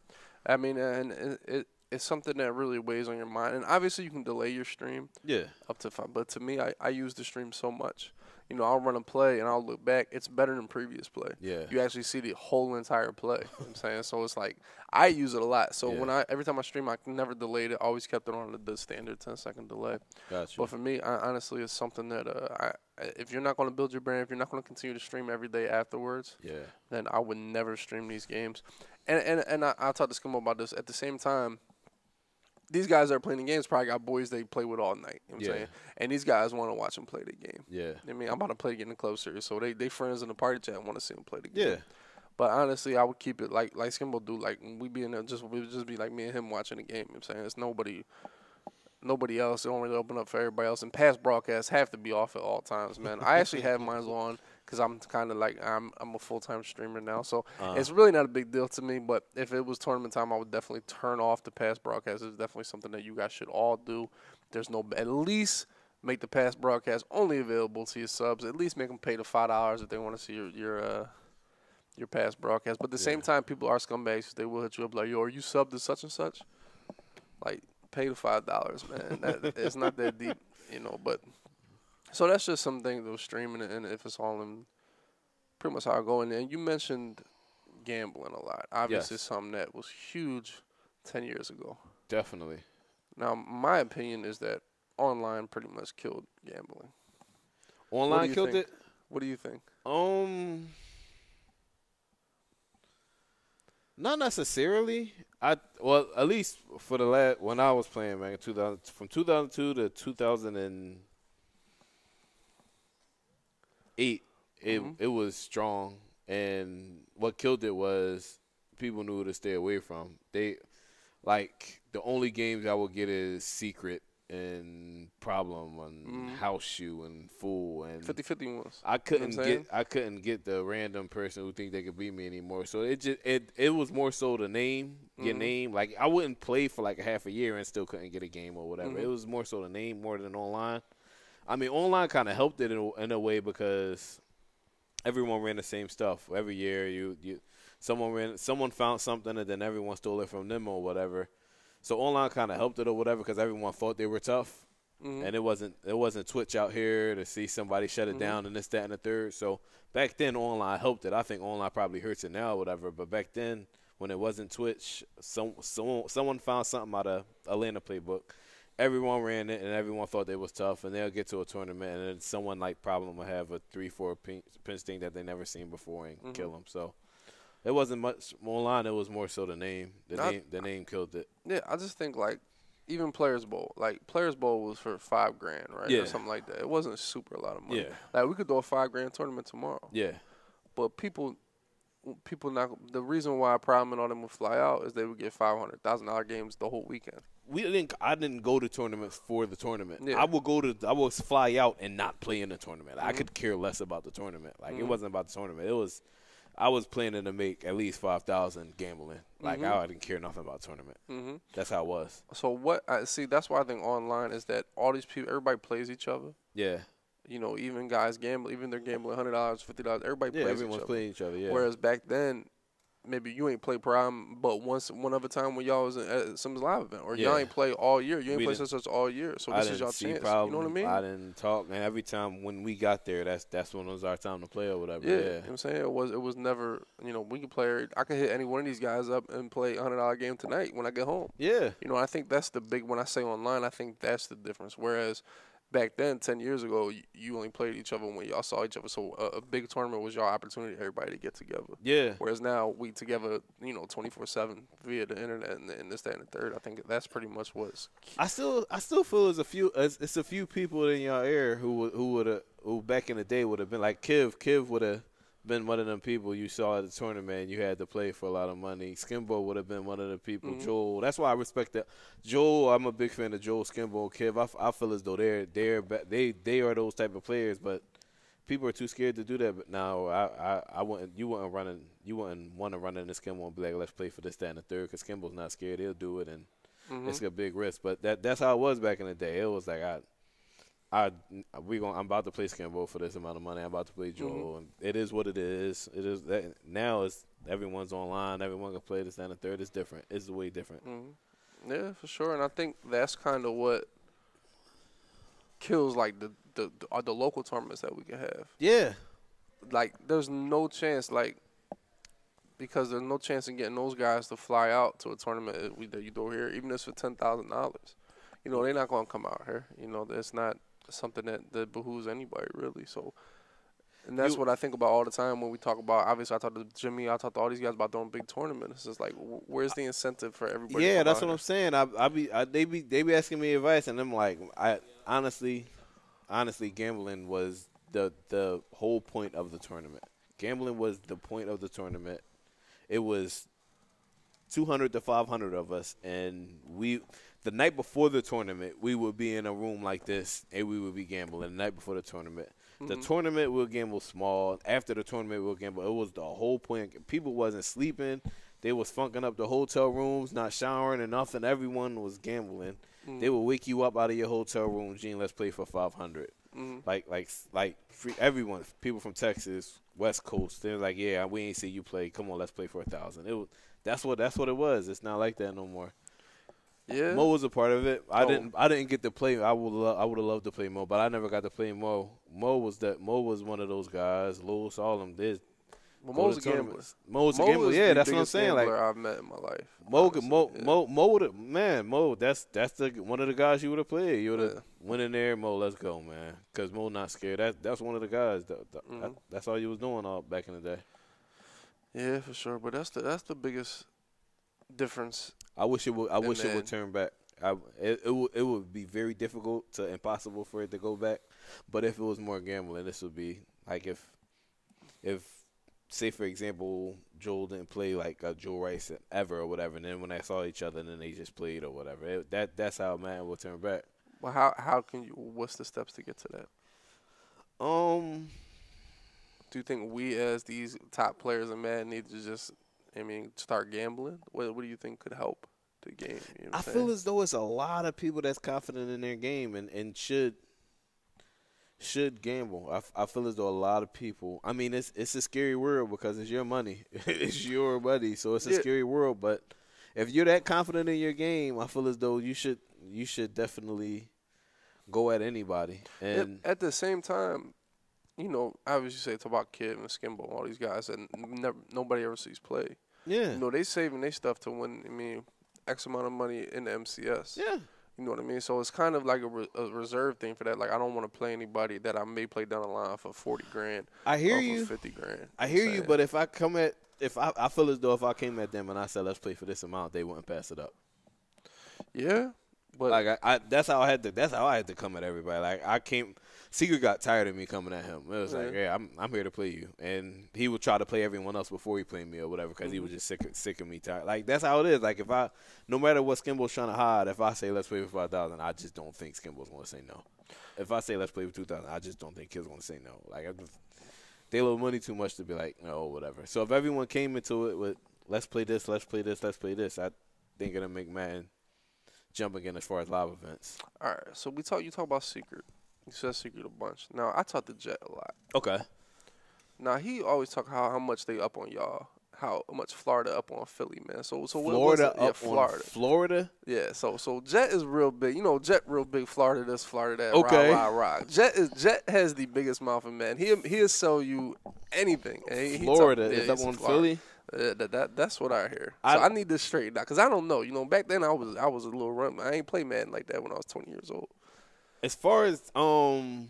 I mean, and it, it it's something that really weighs on your mind. And obviously, you can delay your stream. Yeah, up to five. But to me, I, I use the stream so much. You know, I'll run a play and I'll look back. It's better than previous play. Yeah, you actually see the whole entire play. You know I'm saying, so it's like I use it a lot. So yeah. when I every time I stream, I never delayed it. Always kept it on the standard ten second delay. Gotcha. But for me, I, honestly, it's something that uh, I, if you're not going to build your brand, if you're not going to continue to stream every day afterwards, yeah, then I would never stream these games. And and and I, I talked to Skimbo about this. At the same time, these guys that are playing the games probably got boys they play with all night. You know what yeah. I'm saying? And these guys want to watch them play the game. Yeah. I mean, I'm about to play getting closer. So they, they friends in the party chat want to see them play the game. Yeah. But honestly, I would keep it like like Skimbo do. Like we be in there, just we would just be like me and him watching the game. You know what I'm saying? It's nobody nobody else. It don't really open up for everybody else. And past broadcasts have to be off at all times, man. I actually have mine on, because I'm kind of like I'm I'm a full-time streamer now. So uh-huh. it's really not a big deal to me. But if it was tournament time, I would definitely turn off the past broadcast. It's definitely something that you guys should all do. There's no – at least make the past broadcast only available to your subs. At least make them pay the five dollars if they want to see your your, uh, your past broadcast. But at the yeah. same time, people are scumbags. They will hit you up like, yo, are you subbed to such and such? Like, pay the five dollars, man. that, it's not that deep, you know, but – so that's just some things that was streaming, and if it's all in pretty much how I go. And then you mentioned gambling a lot. Obviously, yes. something that was huge ten years ago. Definitely. Now, my opinion is that online pretty much killed gambling. Online killed think? it? What do you think? Um, not necessarily. I Well, at least for the last, when I was playing, man, two thousand, from two thousand two to two thousand and Eight, it mm-hmm. it was strong, and what killed it was people knew to stay away from. They, like, the only games I would get is Secret and Problem and mm-hmm. House Shoe and Fool and fifty fifty ones. I couldn't you know get I couldn't get the random person who think they could beat me anymore. So it just it it was more so the name, mm-hmm. your name. Like, I wouldn't play for like a half a year and still couldn't get a game or whatever. Mm-hmm. It was more so the name more than online. I mean, online kind of helped it in a, in a way, because everyone ran the same stuff every year. You, you, someone ran, someone found something, and then everyone stole it from them or whatever. So online kind of helped it or whatever, because everyone thought they were tough, mm-hmm. and it wasn't. It wasn't Twitch out here to see somebody shut it mm-hmm. down and this, that, and the third. So back then, online helped it. I think online probably hurts it now or whatever. But back then, When it wasn't Twitch, some, someone, someone found something out of Atlanta playbook. Everyone ran it, and everyone thought they was tough, and they'll get to a tournament, and then someone like Problem will have a three four pinch thing that they never seen before and mm-hmm. kill them. So it wasn't much online. It was more so the name. The, I, name, the name killed it. Yeah, I just think, like, even Players Bowl. Like, Players Bowl was for five grand, right, yeah. or something like that. It wasn't super a lot of money. Yeah. Like, we could do a five grand tournament tomorrow. Yeah. But people – People not the reason why Prime and all them would fly out is they would get five hundred thousand dollar games the whole weekend. We didn't. I didn't go to tournaments for the tournament. Yeah. I would go to. I would fly out and not play in the tournament. Mm-hmm. I could care less about the tournament. Like mm-hmm. it wasn't about the tournament. It was. I was planning to make at least five thousand gambling. Like mm-hmm. I didn't care nothing about the tournament. Mm-hmm. That's how it was. So what I see. That's why I think online is that all these people, everybody plays each other. Yeah. You know, even guys gamble, even they're gambling hundred dollars, fifty dollars. Everybody yeah, plays everyone's each other. Playing each other. Yeah. Whereas back then, maybe you ain't play Prime, but once one other time when y'all was in, at some live event, or yeah. y'all ain't play all year. You ain't we play such such all year. So I this is y'all chance. Problem. You know what I mean? I didn't talk, and every time when we got there, that's that's when it was our time to play or whatever. Yeah, yeah. You know what I'm saying, it was it was never. You know, we could play. I could hit any one of these guys up and play a hundred dollar game tonight when I get home. Yeah. You know, I think that's the big. When I say online, I think that's the difference. Whereas. Back then, ten years ago, you only played each other when y'all saw each other. So a, a big tournament was your opportunity, everybody to get together. Yeah. Whereas now we together, you know, twenty four seven via the internet and, and this, that, and the third. I think that's pretty much what's. I still, I still feel it's a few, it's, it's a few people in your era who who would have, who back in the day would have been like Kiv. Kiv would have been one of them people you saw at the tournament. And you had to play for a lot of money. Skimbo would have been one of the people. Mm-hmm. Joel, that's why I respect that. Joel, I'm a big fan of Joel, Skimbo, Kiv. I, I feel as though they're they're they they are those type of players, but people are too scared to do that. But now I I, I wouldn't you wouldn't running you wouldn't want to run into Skimbo and be like, let's play for this, that, and the third, because Skimbo's not scared. He'll do it, and mm-hmm. it's a big risk. But that that's how it was back in the day. It was like I. I we going I'm about to play Skimbo for this amount of money. I'm about to play Joel, mm-hmm. and it is what it is. It is that now it's everyone's online. Everyone can play this, that, and the third. It's different. It's way different. Mm-hmm. Yeah, for sure. And I think that's kind of what kills like the the the, the local tournaments that we can have. Yeah, like there's no chance like. Because there's no chance in getting those guys to fly out to a tournament we, that you do here, even if it's for ten thousand dollars. You know they're not gonna come out here. You know it's not. Something that, that behooves anybody, really. So, and that's you, what I think about all the time when we talk about. Obviously, I talk to Jimmy, I talk to all these guys about doing big tournaments. It's just like, where's the incentive for everybody? Yeah, that's what here? I'm saying. I, I be, I, they be, they be asking me advice, and I'm like, I honestly, honestly, gambling was the the whole point of the tournament. Gambling was the point of the tournament. It was two hundred to five hundred of us, and we. The night before the tournament, we would be in a room like this, and we would be gambling the night before the tournament. Mm-hmm. The tournament, we'll gamble small. After the tournament, we'll gamble. It was the whole point. People wasn't sleeping. They was funking up the hotel rooms, not showering and nothing. Everyone was gambling. Mm-hmm. They would wake you up out of your hotel room, Gene, let's play for five hundred. Mm-hmm. Like, like, like free, everyone, people from Texas, West Coast, they're like, yeah, we ain't see you play. Come on, let's play for one thousand. It was, that's what that's what it was. It's not like that no more. Yeah. Mo was a part of it. I oh. didn't. I didn't get to play. I would. Lo I would have loved to play Mo, but I never got to play Mo. Mo was that. Mo was one of those guys. Lewis, all them. This. Well, Mo's a gambler. Mo's a gambler. Yeah, that's what I'm saying. Like I've met in my life. Mo, Mo, yeah. Mo, Mo would have. Man, Mo. That's that's the one of the guys you would have played. You would have yeah. went in there. Mo, let's go, man. Cause Mo not scared. That that's one of the guys. That, that, mm-hmm. that, that's all you was doing all back in the day. Yeah, for sure. But that's the that's the biggest difference. I wish it would. I and wish it would turn back. I, it it would, it would be very difficult to impossible for it to go back. But if it was more gambling, this would be like if, if, say for example, Joel didn't play like uh, Joe Rice ever or whatever, and then when they saw each other, and then they just played or whatever. It, that that's how man will turn back. Well, how how can you? What's the steps to get to that? Um, do you think we as these top players in Madden need to just? I mean, start gambling? What, what do you think could help the game? You know I saying? feel as though it's a lot of people that's confident in their game and, and should should gamble. I, I feel as though a lot of people – I mean, it's it's a scary world because it's your money. It's your money, so it's a yeah. scary world. But if you're that confident in your game, I feel as though you should you should definitely go at anybody. And at, at the same time – you know, obviously, say talk about Kiv and Skimbo, all these guys, and never, nobody ever sees play. Yeah. You know, they saving their stuff to win, I mean, X amount of money in the M C S. Yeah. You know what I mean? So it's kind of like a, re a reserve thing for that. Like, I don't want to play anybody that I may play down the line for forty grand. I hear you. For fifty grand. I hear you, but if I come at, if I, I feel as though if I came at them and I said, let's play for this amount, they wouldn't pass it up. Yeah. But like I, I, that's how I had to. That's how I had to come at everybody. Like I came, Seager got tired of me coming at him. It was yeah. like, yeah, I'm, I'm here to play you, and he would try to play everyone else before he played me or whatever, because mm-hmm. he was just sick, sick of me, tired. Like that's how it is. Like if I, no matter what Skimbo's trying to hide, if I say let's play for five thousand, I just don't think Skimbo's gonna say no. If I say let's play for two thousand, I just don't think kids gonna say no. Like I just, they love money too much to be like no, whatever. So if everyone came into it with let's play this, let's play this, let's play this, I think it'll make Madden jump again as far as live events. All right, so we talk. You talk about Secret. You said Secret a bunch. Now I talk to Jet a lot. Okay. Now he always talk how how much they up on y'all, how much Florida up on Philly, man. So so Florida what was it? Up yeah, Florida. On Florida. Yeah. So so Jet is real big. You know Jet real big. Florida this, Florida that. Okay. Rah, rah, rah. Jet is Jet has the biggest mouth of man. He he'll sell you anything. He, Florida he talk, yeah, is up on Florida. Philly. Yeah, that, that that's what I hear. So I, I need this straightened out because I don't know. You know, back then I was I was a little run. I ain't play Madden like that when I was twenty years old. As far as um,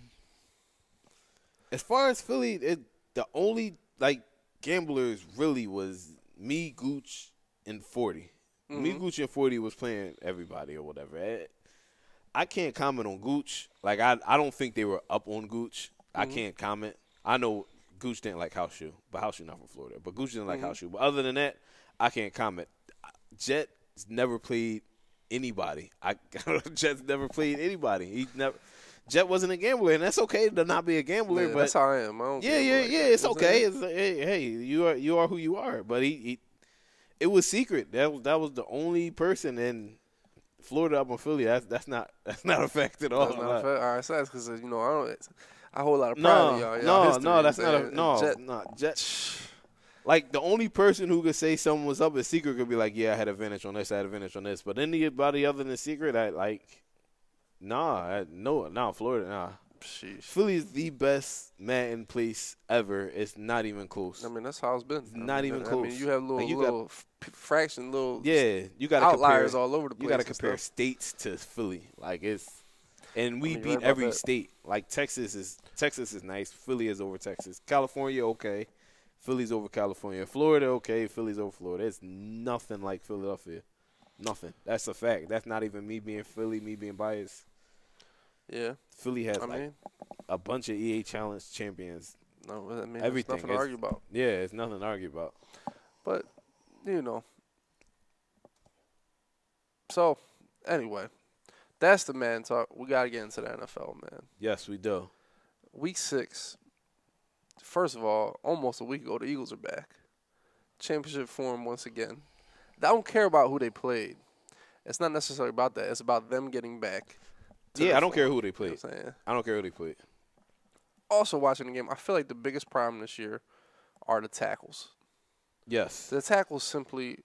as far as Philly, it, the only like gamblers really was me, Gooch, and forty. Mm-hmm. Me, Gooch, and forty was playing everybody or whatever. I, I can't comment on Gooch. Like I I don't think they were up on Gooch. Mm-hmm. I can't comment. I know. Gooch didn't like house shoe, but house shoe not from Florida. But Gooch didn't like mm-hmm. house shoe. But other than that, I can't comment. Jet's never played anybody. I Jet's never played anybody. He never. Jet wasn't a gambler, and that's okay to not be a gambler. Yeah, but that's how I am. I don't yeah, yeah, like yeah. That. It's What's okay. It's, hey, hey, you are you are who you are. But he, he it was Secret. That was that was the only person in Florida up on Philly. That's that's not that's not a fact at all. That's not a fact. All right, so that's because you know I don't. It's, a whole lot of pride y'all. No, no, no, that's not a no, Jet, no, Jet. Like the only person who could say someone was up at Secret could be like, yeah, I had advantage on this, I had advantage on this. But anybody other than Secret, I like, nah, I, no, nah, Florida, nah. Sheesh. Philly's the best Madden place ever. It's not even close. I mean, that's how it's been. It's not I mean, even I close. I mean, you have little, like you little got, fraction, little yeah, you got outliers compare, all over the place. You got to compare stuff. States to Philly, like it's. And we I mean, beat right every that. State. Like Texas is Texas is nice. Philly is over Texas. California, okay. Philly's over California. Florida, okay. Philly's over Florida. It's nothing like Philadelphia. Nothing. That's a fact. That's not even me being Philly, me being biased. Yeah. Philly has I like mean, a bunch of E A Challenge champions. No, I mean, everything. Nothing to it's, argue about. Yeah, it's nothing to argue about. But you know. So anyway. That's the man talk. We got to get into the N F L, man. Yes, we do. Week six. First of all, almost a week ago, the Eagles are back. Championship form once again. I don't care about who they played. It's not necessarily about that. It's about them getting back. Yeah, I don't care who they played. You know what I'm saying? I don't care who they played. Also watching the game, I feel like the biggest problem this year are the tackles. Yes. The tackles simply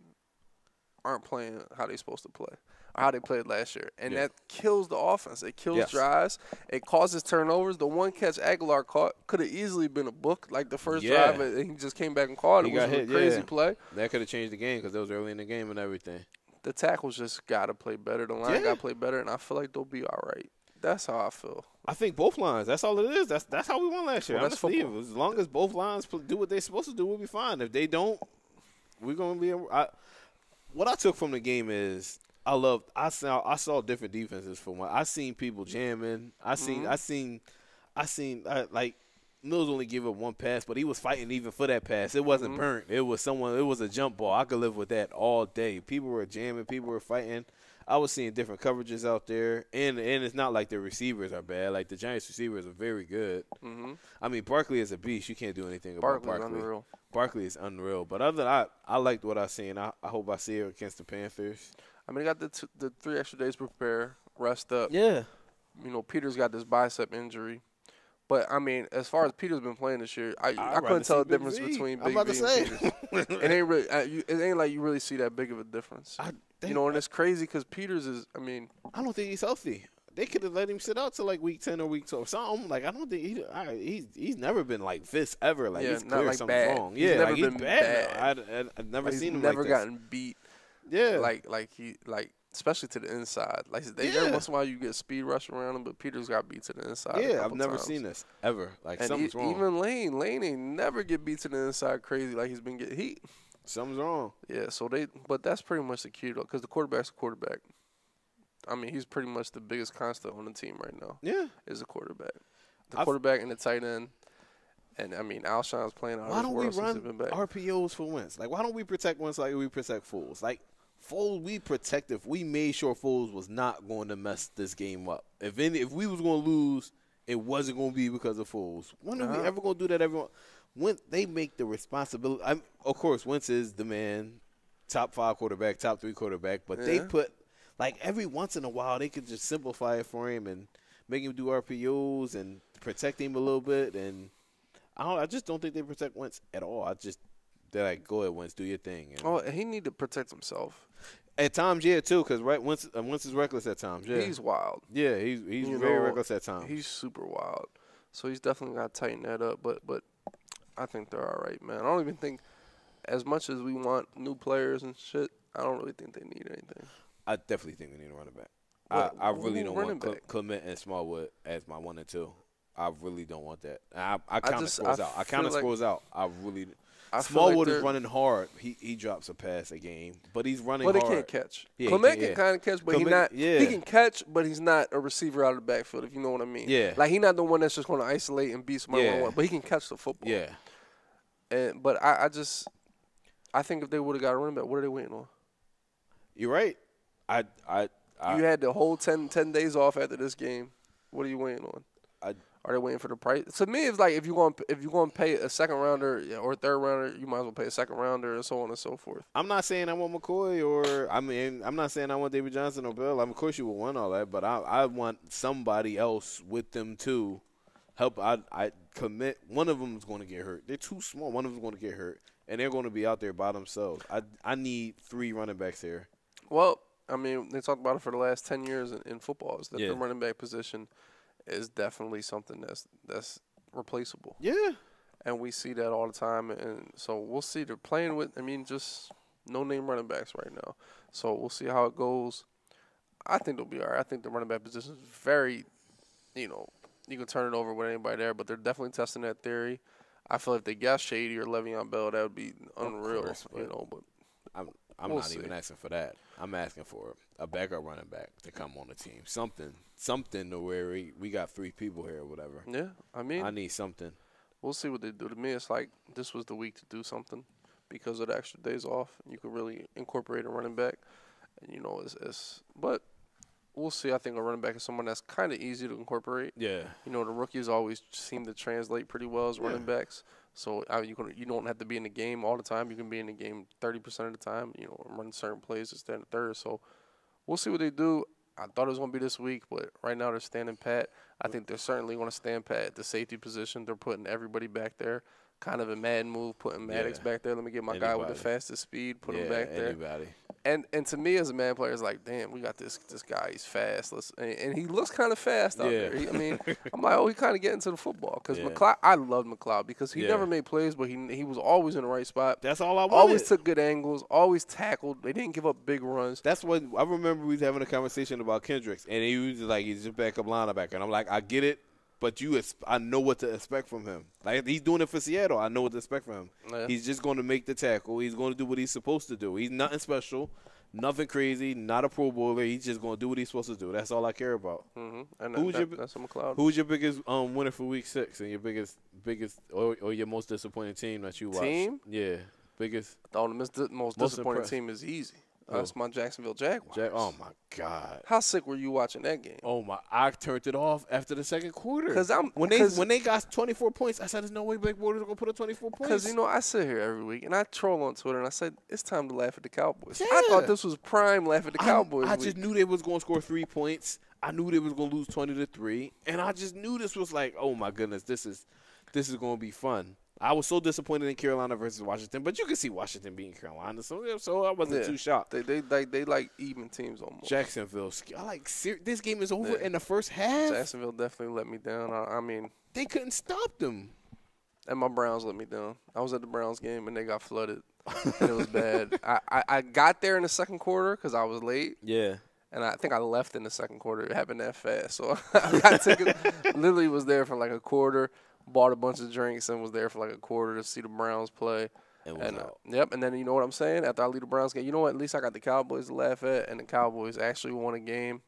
aren't playing how they're supposed to play. How they played last year, and yeah. that kills the offense. It kills yes. drives. It causes turnovers. The one catch Aguilar caught could have easily been a book, like the first yeah. drive, and he just came back and caught it. It was a crazy yeah. play. That could have changed the game because that was early in the game and everything. The tackles just got to play better. The line yeah. got to play better, and I feel like they'll be all right. That's how I feel. I think both lines. That's all it is. That's that's how we won last year. Well, that's football. As long as both lines do what they're supposed to do, we'll be fine. If they don't, we're gonna be. I, what I took from the game is. I love. I saw. I saw different defenses for one. I seen people jamming. I seen. Mm-hmm. I seen. I seen. I, like Mills only gave up one pass, but he was fighting even for that pass. It wasn't mm-hmm. burnt. It was someone. It was a jump ball. I could live with that all day. People were jamming. People were fighting. I was seeing different coverages out there, and and it's not like the receivers are bad. Like the Giants' receivers are very good. Mm-hmm. I mean, Barkley is a beast. You can't do anything Barkley's about Barkley. Unreal. Barkley is unreal. But other than that, I, I liked what I seen. I I hope I see it against the Panthers. I mean, they got the t the three extra days to prepare, rest up. Yeah. You know, Peter's got this bicep injury. But, I mean, as far as Peter's been playing this year, I, I couldn't tell the difference between Big B and Peter. It ain't really, uh, you, it ain't like you really see that big of a difference. I, you know, and it's crazy because Peter's is, I mean. I don't think he's healthy. they could have let him sit out to like week ten or week twelve. So I'm like, I don't think he, I, he's he's never been like this ever. Like yeah, he's clear like something's bad. wrong. He's yeah, never like, been he's bad. bad. I, I've never like, seen he's him never like this. gotten beat. Yeah, like like he like especially to the inside. Like they, yeah. every once in a while you get speed rush around him, but Peters got beat to the inside. Yeah, I've never times. seen this ever. Like and something's he, wrong. Even Lane, Lane ain't never get beat to the inside crazy like he's been getting heat. Something's wrong. Yeah, so they, but that's pretty much the key though, because the quarterback's the quarterback. I mean, he's pretty much the biggest constant on the team right now. Yeah, is a quarterback, the I've, quarterback and the tight end, and I mean, Alshon's playing out of his world since he's been back. Why don't we run R P Os for Wentz? Like, why don't we protect Wentz like we protect Foles? Like, Foles, we protect if we made sure Foles was not going to mess this game up. If any, if we was going to lose, it wasn't going to be because of Foles. When are uh-huh. we ever going to do that? Everyone, when they make the responsibility, I'm, of course, Wentz is the man, top five quarterback, top three quarterback, but yeah. they put. Like, every once in a while, they could just simplify it for him and make him do R P Os and protect him a little bit. And I don't, I just don't think they protect Wentz at all. I just – they're like, go ahead, Wentz, do your thing. And oh, he need to protect himself. At times, yeah, too, because right, Wentz, Wentz is reckless at times. Yeah. He's wild. Yeah, he's, he's you very know, reckless at times. He's super wild. So he's definitely got to tighten that up. But, but I think they're all right, man. I don't even think – as much as we want new players and shit, I don't really think they need anything. I definitely think we need a running back. What, I, I really don't want Cle back? Clement and Smallwood as my one and two. I really don't want that. I I counter scores out. I counter scores out. I really. I Smallwood like is running hard. He he drops a pass a game, but he's running. But well, he can't catch. Yeah, Clement can, yeah. can kind of catch, but Clement, he not. Yeah. He can catch, but he's not a receiver out of the backfield. If you know what I mean. Yeah. Like he's not the one that's just going to isolate and beat someone yeah. one on one. But he can catch the football. Yeah. And but I, I just, I think if they would have got a running back, what are they waiting on? You're right. I, I, I, you had the whole ten, ten days off after this game. What are you waiting on? I, are they waiting for the price? To me, it's like if you're going if you're going to pay a second rounder or a third rounder, you might as well pay a second rounder and so on and so forth. I'm not saying I want McCoy or I mean I'm not saying I want David Johnson or Bell. I mean, of course you would want all that, but I I want somebody else with them too. Help I I commit. One of them is going to get hurt. They're too small. One of them is going to get hurt, and they're going to be out there by themselves. I I need three running backs here. Well. I mean, they talked about it for the last ten years in, in football. Is that yeah. the running back position is definitely something that's that's replaceable. Yeah, and we see that all the time. And so we'll see. They're playing with. I mean, just no name running backs right now. So we'll see how it goes. I think they'll be all right. I think the running back position is very, you know, you can turn it over with anybody there. But they're definitely testing that theory. I feel if they got Shady or Le'Veon Bell, that would be unreal. Of course, you know, but I'm. I'm we'll not see. even asking for that. I'm asking for a backup running back to come on the team. Something. Something to where we, we got three people here or whatever. Yeah, I mean. I need something. We'll see what they do. To me, it's like this was the week to do something because of the extra days off. You could really incorporate a running back. And, you know, it's, it's – but we'll see. I think a running back is someone that's kind of easy to incorporate. Yeah. You know, the rookies always seem to translate pretty well as yeah. running backs. So I mean, you can, you don't have to be in the game all the time. You can be in the game thirty percent of the time, you know, run certain plays and stand third. So we'll see what they do. I thought it was going to be this week, but right now they're standing pat. I think they're certainly going to stand pat at the safety position. They're putting everybody back there, kind of a Madden move, putting Maddox yeah. back there. Let me get my anybody. guy with the fastest speed, put yeah, him back there. Anybody. And and to me as a Madden player, it's like, damn, we got this this guy. He's fast. Let's and, and he looks kind of fast out yeah. there. He, I mean, I'm like, oh, he kind of getting to the football because yeah. McLeod. I loved McLeod because he yeah. never made plays, but he he was always in the right spot. That's all I wanted. Always took good angles. Always tackled. They didn't give up big runs. That's what I remember. We was having a conversation about Kendricks, and he was like, he's just backup linebacker, and I'm like, I get it. But you, I know what to expect from him. Like he's doing it for Seattle, I know what to expect from him. Yeah. He's just going to make the tackle. He's going to do what he's supposed to do. He's nothing special, nothing crazy, not a Pro Bowler. He's just going to do what he's supposed to do. That's all I care about. Mm-hmm. And who's that, your, that's McLeod. Who's your biggest um, winner for Week Six and your biggest, biggest, or, or your most disappointing team that you watched? Team? Yeah, biggest. The most, most disappointing impressed. team is easy. Oh. That's my Jacksonville Jaguars. Ja oh, my God. How sick were you watching that game? Oh, my. I turned it off after the second quarter. Cause I'm, when, they, cause when they got twenty-four points, I said, there's no way Blackwater's going to put up twenty-four points. Because, you know, I sit here every week, and I troll on Twitter, and I said, it's time to laugh at the Cowboys. Yeah. I thought this was prime laugh at the I, Cowboys I week. Just knew they was going to score three points. I knew they was going to lose twenty to three. And I just knew this was like, oh, my goodness, this is, this is going to be fun. I was so disappointed in Carolina versus Washington, but you can see Washington beating Carolina, so so I wasn't yeah. too shocked. They they like they like even teams almost. Jacksonville, I like this game is over yeah. in the first half. Jacksonville definitely let me down. I, I mean, they couldn't stop them. And my Browns let me down. I was at the Browns game and they got flooded. It was bad. I, I, I got there in the second quarter because I was late. Yeah. And I think I left in the second quarter. It happened that fast. So I got tickets. Literally was there for like a quarter. Bought a bunch of drinks and was there for like a quarter to see the Browns play. And, and uh, yep. And then you know what I'm saying? After I leave the Browns game, you know what? At least I got the Cowboys to laugh at, and the Cowboys actually won a game.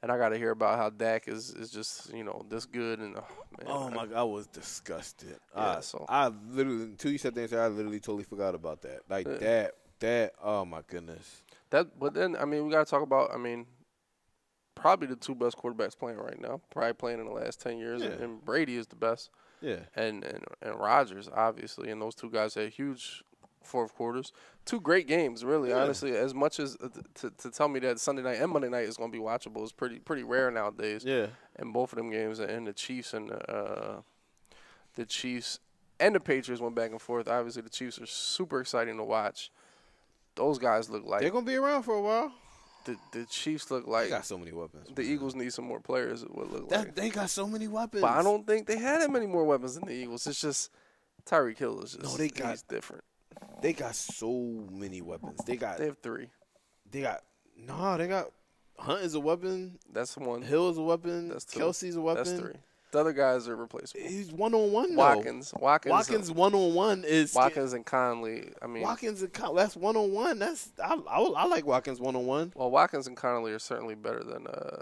And I got to hear about how Dak is, is just, you know, this good. And oh, man, oh my God, I was disgusted. Yeah, I, so. I literally, until you said that, I literally totally forgot about that. Like yeah. that, that, oh my goodness. That, but then, I mean, we got to talk about, I mean, probably the two best quarterbacks playing right now, probably playing in the last ten years, yeah. and, and Brady is the best. Yeah, and, and and Rodgers, obviously, and those two guys had huge fourth quarters. Two great games, really, yeah. honestly. As much as uh, to, to tell me that Sunday night and Monday night is going to be watchable is pretty pretty rare nowadays. Yeah, and both of them games, and the Chiefs and the, uh, the Chiefs and the Patriots went back and forth. Obviously, the Chiefs are super exciting to watch. Those guys look like they're going to be around for a while. The, the Chiefs look like they got so many weapons. The man. Eagles need some more players. It would look that, like they got so many weapons. But I don't think they had that many more weapons than the Eagles. It's just Tyreek Hill is just no. They got he's different. They got so many weapons. They got they have three. They got no. Nah, they got Hunt is a weapon. That's one. Hill is a weapon. That's two. Kelsey's a weapon. That's three. The other guys are replaceable. He's one on one. Watkins. Though. Watkins. Watkins. Uh, one on one is Watkins and Conley. I mean, Watkins and Con that's one on one. That's I, I. I like Watkins one on one. Well, Watkins and Conley are certainly better than uh,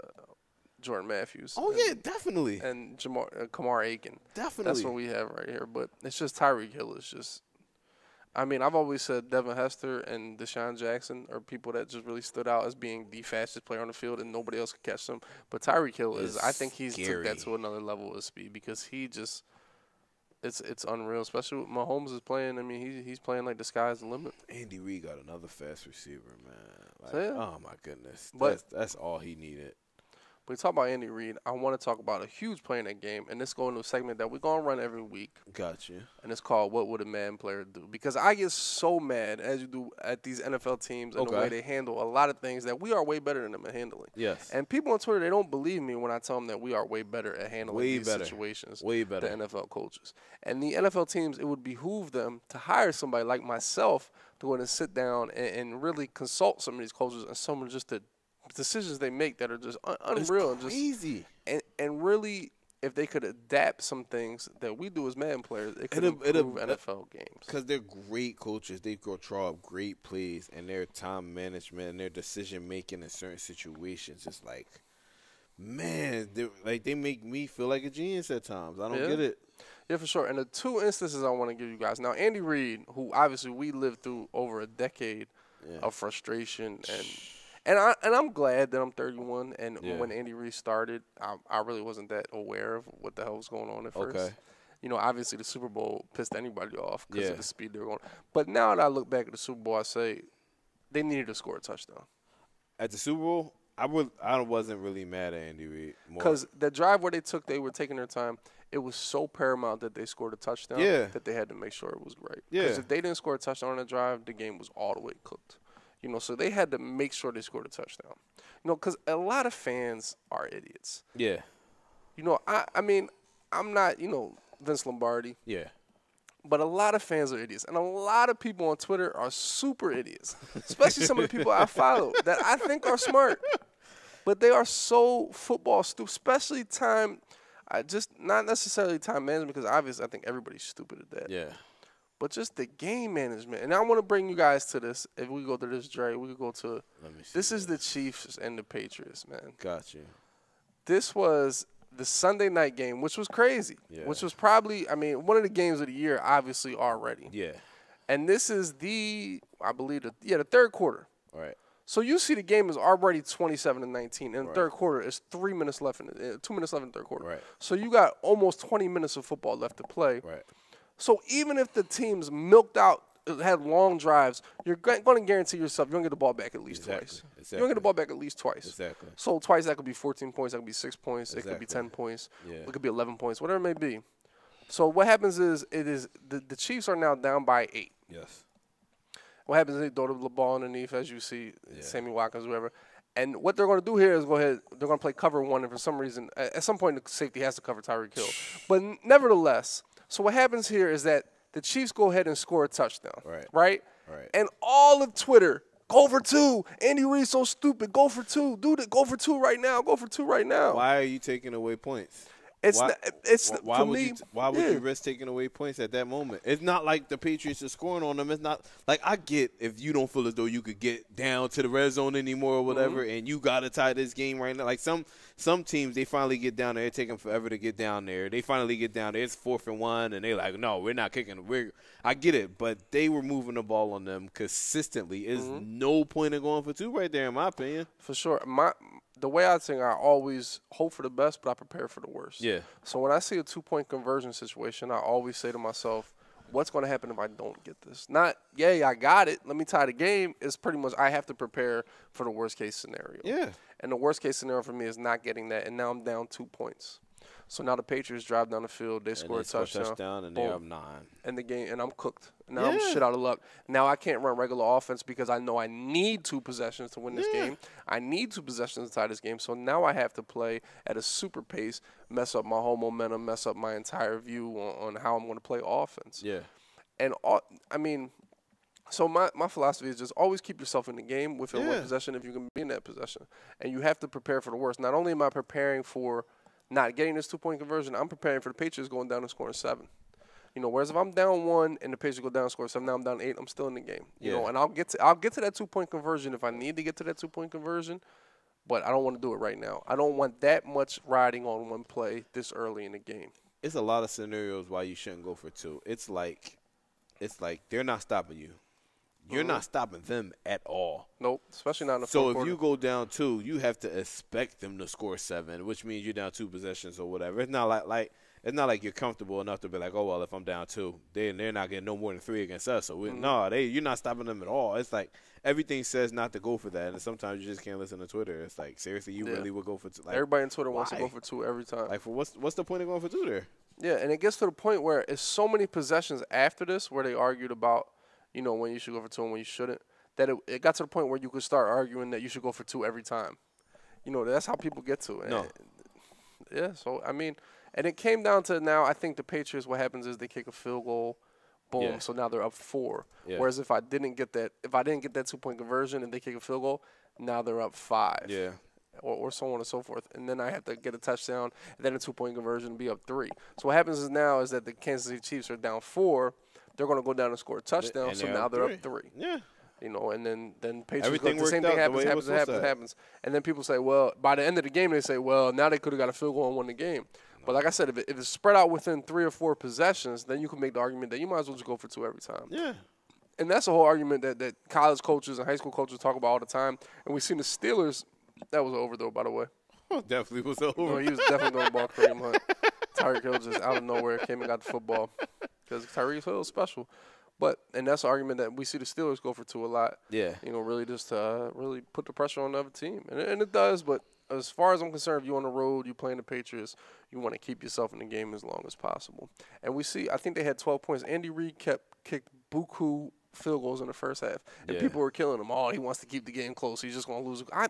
Jordan Matthews. Oh and, yeah, definitely. And Jamar uh, Kamar Aiken. Definitely. That's what we have right here. But it's just Tyreek Hill is just. I mean, I've always said Devin Hester and Deshaun Jackson are people that just really stood out as being the fastest player on the field, and nobody else could catch them. But Tyreek Hill is, it's I think he's scary. Took that to another level of speed because he just, it's it's unreal. Especially with Mahomes is playing. I mean, he he's playing like the sky's the limit. Andy Reid got another fast receiver, man. Like, so, yeah. Oh my goodness, but that's, that's all he needed. We talk about Andy Reid. I want to talk about a huge play in that game, and this going to a segment that we're going to run every week. Gotcha. And it's called What Would a Madden Player Do? Because I get so mad, as you do, at these N F L teams and okay. the way they handle a lot of things that we are way better than them at handling. Yes. And people on Twitter, they don't believe me when I tell them that we are way better at handling way these better. situations way better. than N F L coaches. And the N F L teams, it would behoove them to hire somebody like myself to go in and sit down and, and really consult some of these coaches and someone just to decisions they make that are just un unreal and just easy, and and really, if they could adapt some things that we do as Madden players, it could it'll, improve it'll, N F L games. Because they're great coaches, they go draw up great plays, and their time management and their decision making in certain situations is like, man, they like they make me feel like a genius at times. I don't yeah. get it. Yeah, for sure. And the two instances I want to give you guys now, Andy Reid, who obviously we lived through over a decade yeah. of frustration and. And I and I'm glad that I'm thirty-one. And yeah. when Andy Reid started, I, I really wasn't that aware of what the hell was going on at okay. first. You know, obviously the Super Bowl pissed anybody off because yeah. of the speed they were going. But now that I look back at the Super Bowl, I say they needed to score a touchdown. At the Super Bowl, I would I wasn't really mad at Andy Reid because the drive where they took, they were taking their time. It was so paramount that they scored a touchdown yeah. that they had to make sure it was right. Because yeah. if they didn't score a touchdown on the drive, the game was all the way cooked. You know, so they had to make sure they scored a touchdown. You know, because a lot of fans are idiots. Yeah. You know, I, I mean, I'm not, you know, Vince Lombardi. Yeah. But a lot of fans are idiots. And a lot of people on Twitter are super idiots, especially some of the people I follow that I think are smart. But they are so football stupid, especially time, I just not necessarily time management because obviously I think everybody's stupid at that. Yeah. But just the game management. And I want to bring you guys to this. If we go to this, Dre, we could go to Let me see this is the Chiefs and the Patriots, man. Gotcha. This was the Sunday night game, which was crazy, yeah. which was probably, I mean, one of the games of the year, obviously, already. Yeah. And this is the, I believe, the, yeah, the third quarter. All right. So you see the game is already twenty-seven to nineteen, and right. the third quarter is three minutes left, in the, two minutes left in the third quarter. Right. So you got almost twenty minutes of football left to play. Right. So even if the teams milked out, had long drives, you're going to guarantee yourself you're going to get the ball back at least exactly. twice. Exactly. You're going to get the ball back at least twice. Exactly. So twice, that could be fourteen points. That could be six points. Exactly. It could be ten points. Yeah. It could be eleven points, whatever it may be. So what happens is it is the, the Chiefs are now down by eight. Yes. What happens is they throw the ball underneath, as you see, yeah. Sammy Watkins, whoever. And what they're going to do here is go ahead. They're going to play cover one, and for some reason, at some point, the safety has to cover Tyreek Hill. But nevertheless, so what happens here is that the Chiefs go ahead and score a touchdown, right? Right. right. And all of Twitter, go for two. Andy Reid's so stupid. Go for two. Dude, go for two right now. Go for two right now. Why are you taking away points? It's why, not, it's why, why would me, you why would yeah. you risk taking away points at that moment? It's not like the Patriots are scoring on them. It's not like I get if you don't feel as though you could get down to the red zone anymore or whatever, mm-hmm. and you gotta tie this game right now. Like some some teams, they finally get down there. It takes them forever to get down there. They finally get down there. It's fourth and one, and they're like, no, we're not kicking. We're I get it, but they were moving the ball on them consistently. There's mm-hmm. no point in going for two right there, in my opinion. For sure, my. The way I think, I always hope for the best, but I prepare for the worst. Yeah. So when I see a two-point conversion situation, I always say to myself, what's going to happen if I don't get this? Not, yay, I got it. Let me tie the game. It's pretty much I have to prepare for the worst-case scenario. Yeah. And the worst-case scenario for me is not getting that, and now I'm down two points. So now the Patriots drive down the field. They score a touchdown. touchdown and they're up nine. And the game, and I'm cooked. Now yeah. I'm shit out of luck. Now I can't run regular offense because I know I need two possessions to win this yeah. game. I need two possessions to tie this game. So now I have to play at a super pace, mess up my whole momentum, mess up my entire view on, on how I'm going to play offense. Yeah. And, all, I mean, so my, my philosophy is just always keep yourself in the game within yeah. one possession if you can be in that possession. And you have to prepare for the worst. Not only am I preparing for – not getting this two-point conversion, I'm preparing for the Patriots going down and scoring seven. You know, whereas if I'm down one and the Patriots go down and score seven, now I'm down eight, I'm still in the game. You yeah. know, and I'll get to I'll get to that two-point conversion if I need to get to that two-point conversion, but I don't want to do it right now. I don't want that much riding on one play this early in the game. It's a lot of scenarios why you shouldn't go for two. It's like it's like they're not stopping you. You're mm-hmm. not stopping them at all. Nope, especially not in the fourth quarter. So if you go down two, you have to expect them to score seven, which means you're down two possessions or whatever. It's not like like it's not like you're comfortable enough to be like, oh well, if I'm down two, they they're not getting no more than three against us. So we, mm-hmm. no, they you're not stopping them at all. It's like everything says not to go for that, and sometimes you just can't listen to Twitter. It's like seriously, you yeah. really would go for two. Like, everybody on Twitter why? wants to go for two every time. Like for what's what's the point of going for two there? Yeah, and it gets to the point where it's so many possessions after this where they argued about, you know, when you should go for two and when you shouldn't, that it, it got to the point where you could start arguing that you should go for two every time. You know, that's how people get to it. No. And, yeah, so, I mean, and it came down to now I think the Patriots, what happens is they kick a field goal, boom, yeah. so now they're up four. Yeah. Whereas if I didn't get that, if I didn't get that two-point conversion and they kick a field goal, now they're up five. Yeah. Or, or so on and so forth. And then I have to get a touchdown, and then a two-point conversion and be up three. So what happens is now is that the Kansas City Chiefs are down four. They're going to go down and score a touchdown, so now they're up three. Yeah. You know, and then, then Patriots go, the same thing happens, happens, happens, happens. And then people say, well, by the end of the game, they say, well, now they could have got a field goal and won the game. But like I said, if, it, if it's spread out within three or four possessions, then you can make the argument that you might as well just go for two every time. Yeah. And that's a whole argument that, that college coaches and high school coaches talk about all the time. And we've seen the Steelers. That was over, though, by the way. Oh, definitely was over. No, he was definitely throwing the ball Kareem Hunt. Tyreek Hill just out of nowhere came and got the football. Because Tyreek Hill is special. But, and that's an argument that we see the Steelers go for two a lot. Yeah. You know, really just to uh, really put the pressure on the other team. And, and it does, but as far as I'm concerned, if you're on the road, you're playing the Patriots, you want to keep yourself in the game as long as possible. And we see, I think they had twelve points. Andy Reid kept kicked buku field goals in the first half. And yeah. people were killing him. Oh, he wants to keep the game close. He's just going to lose. I,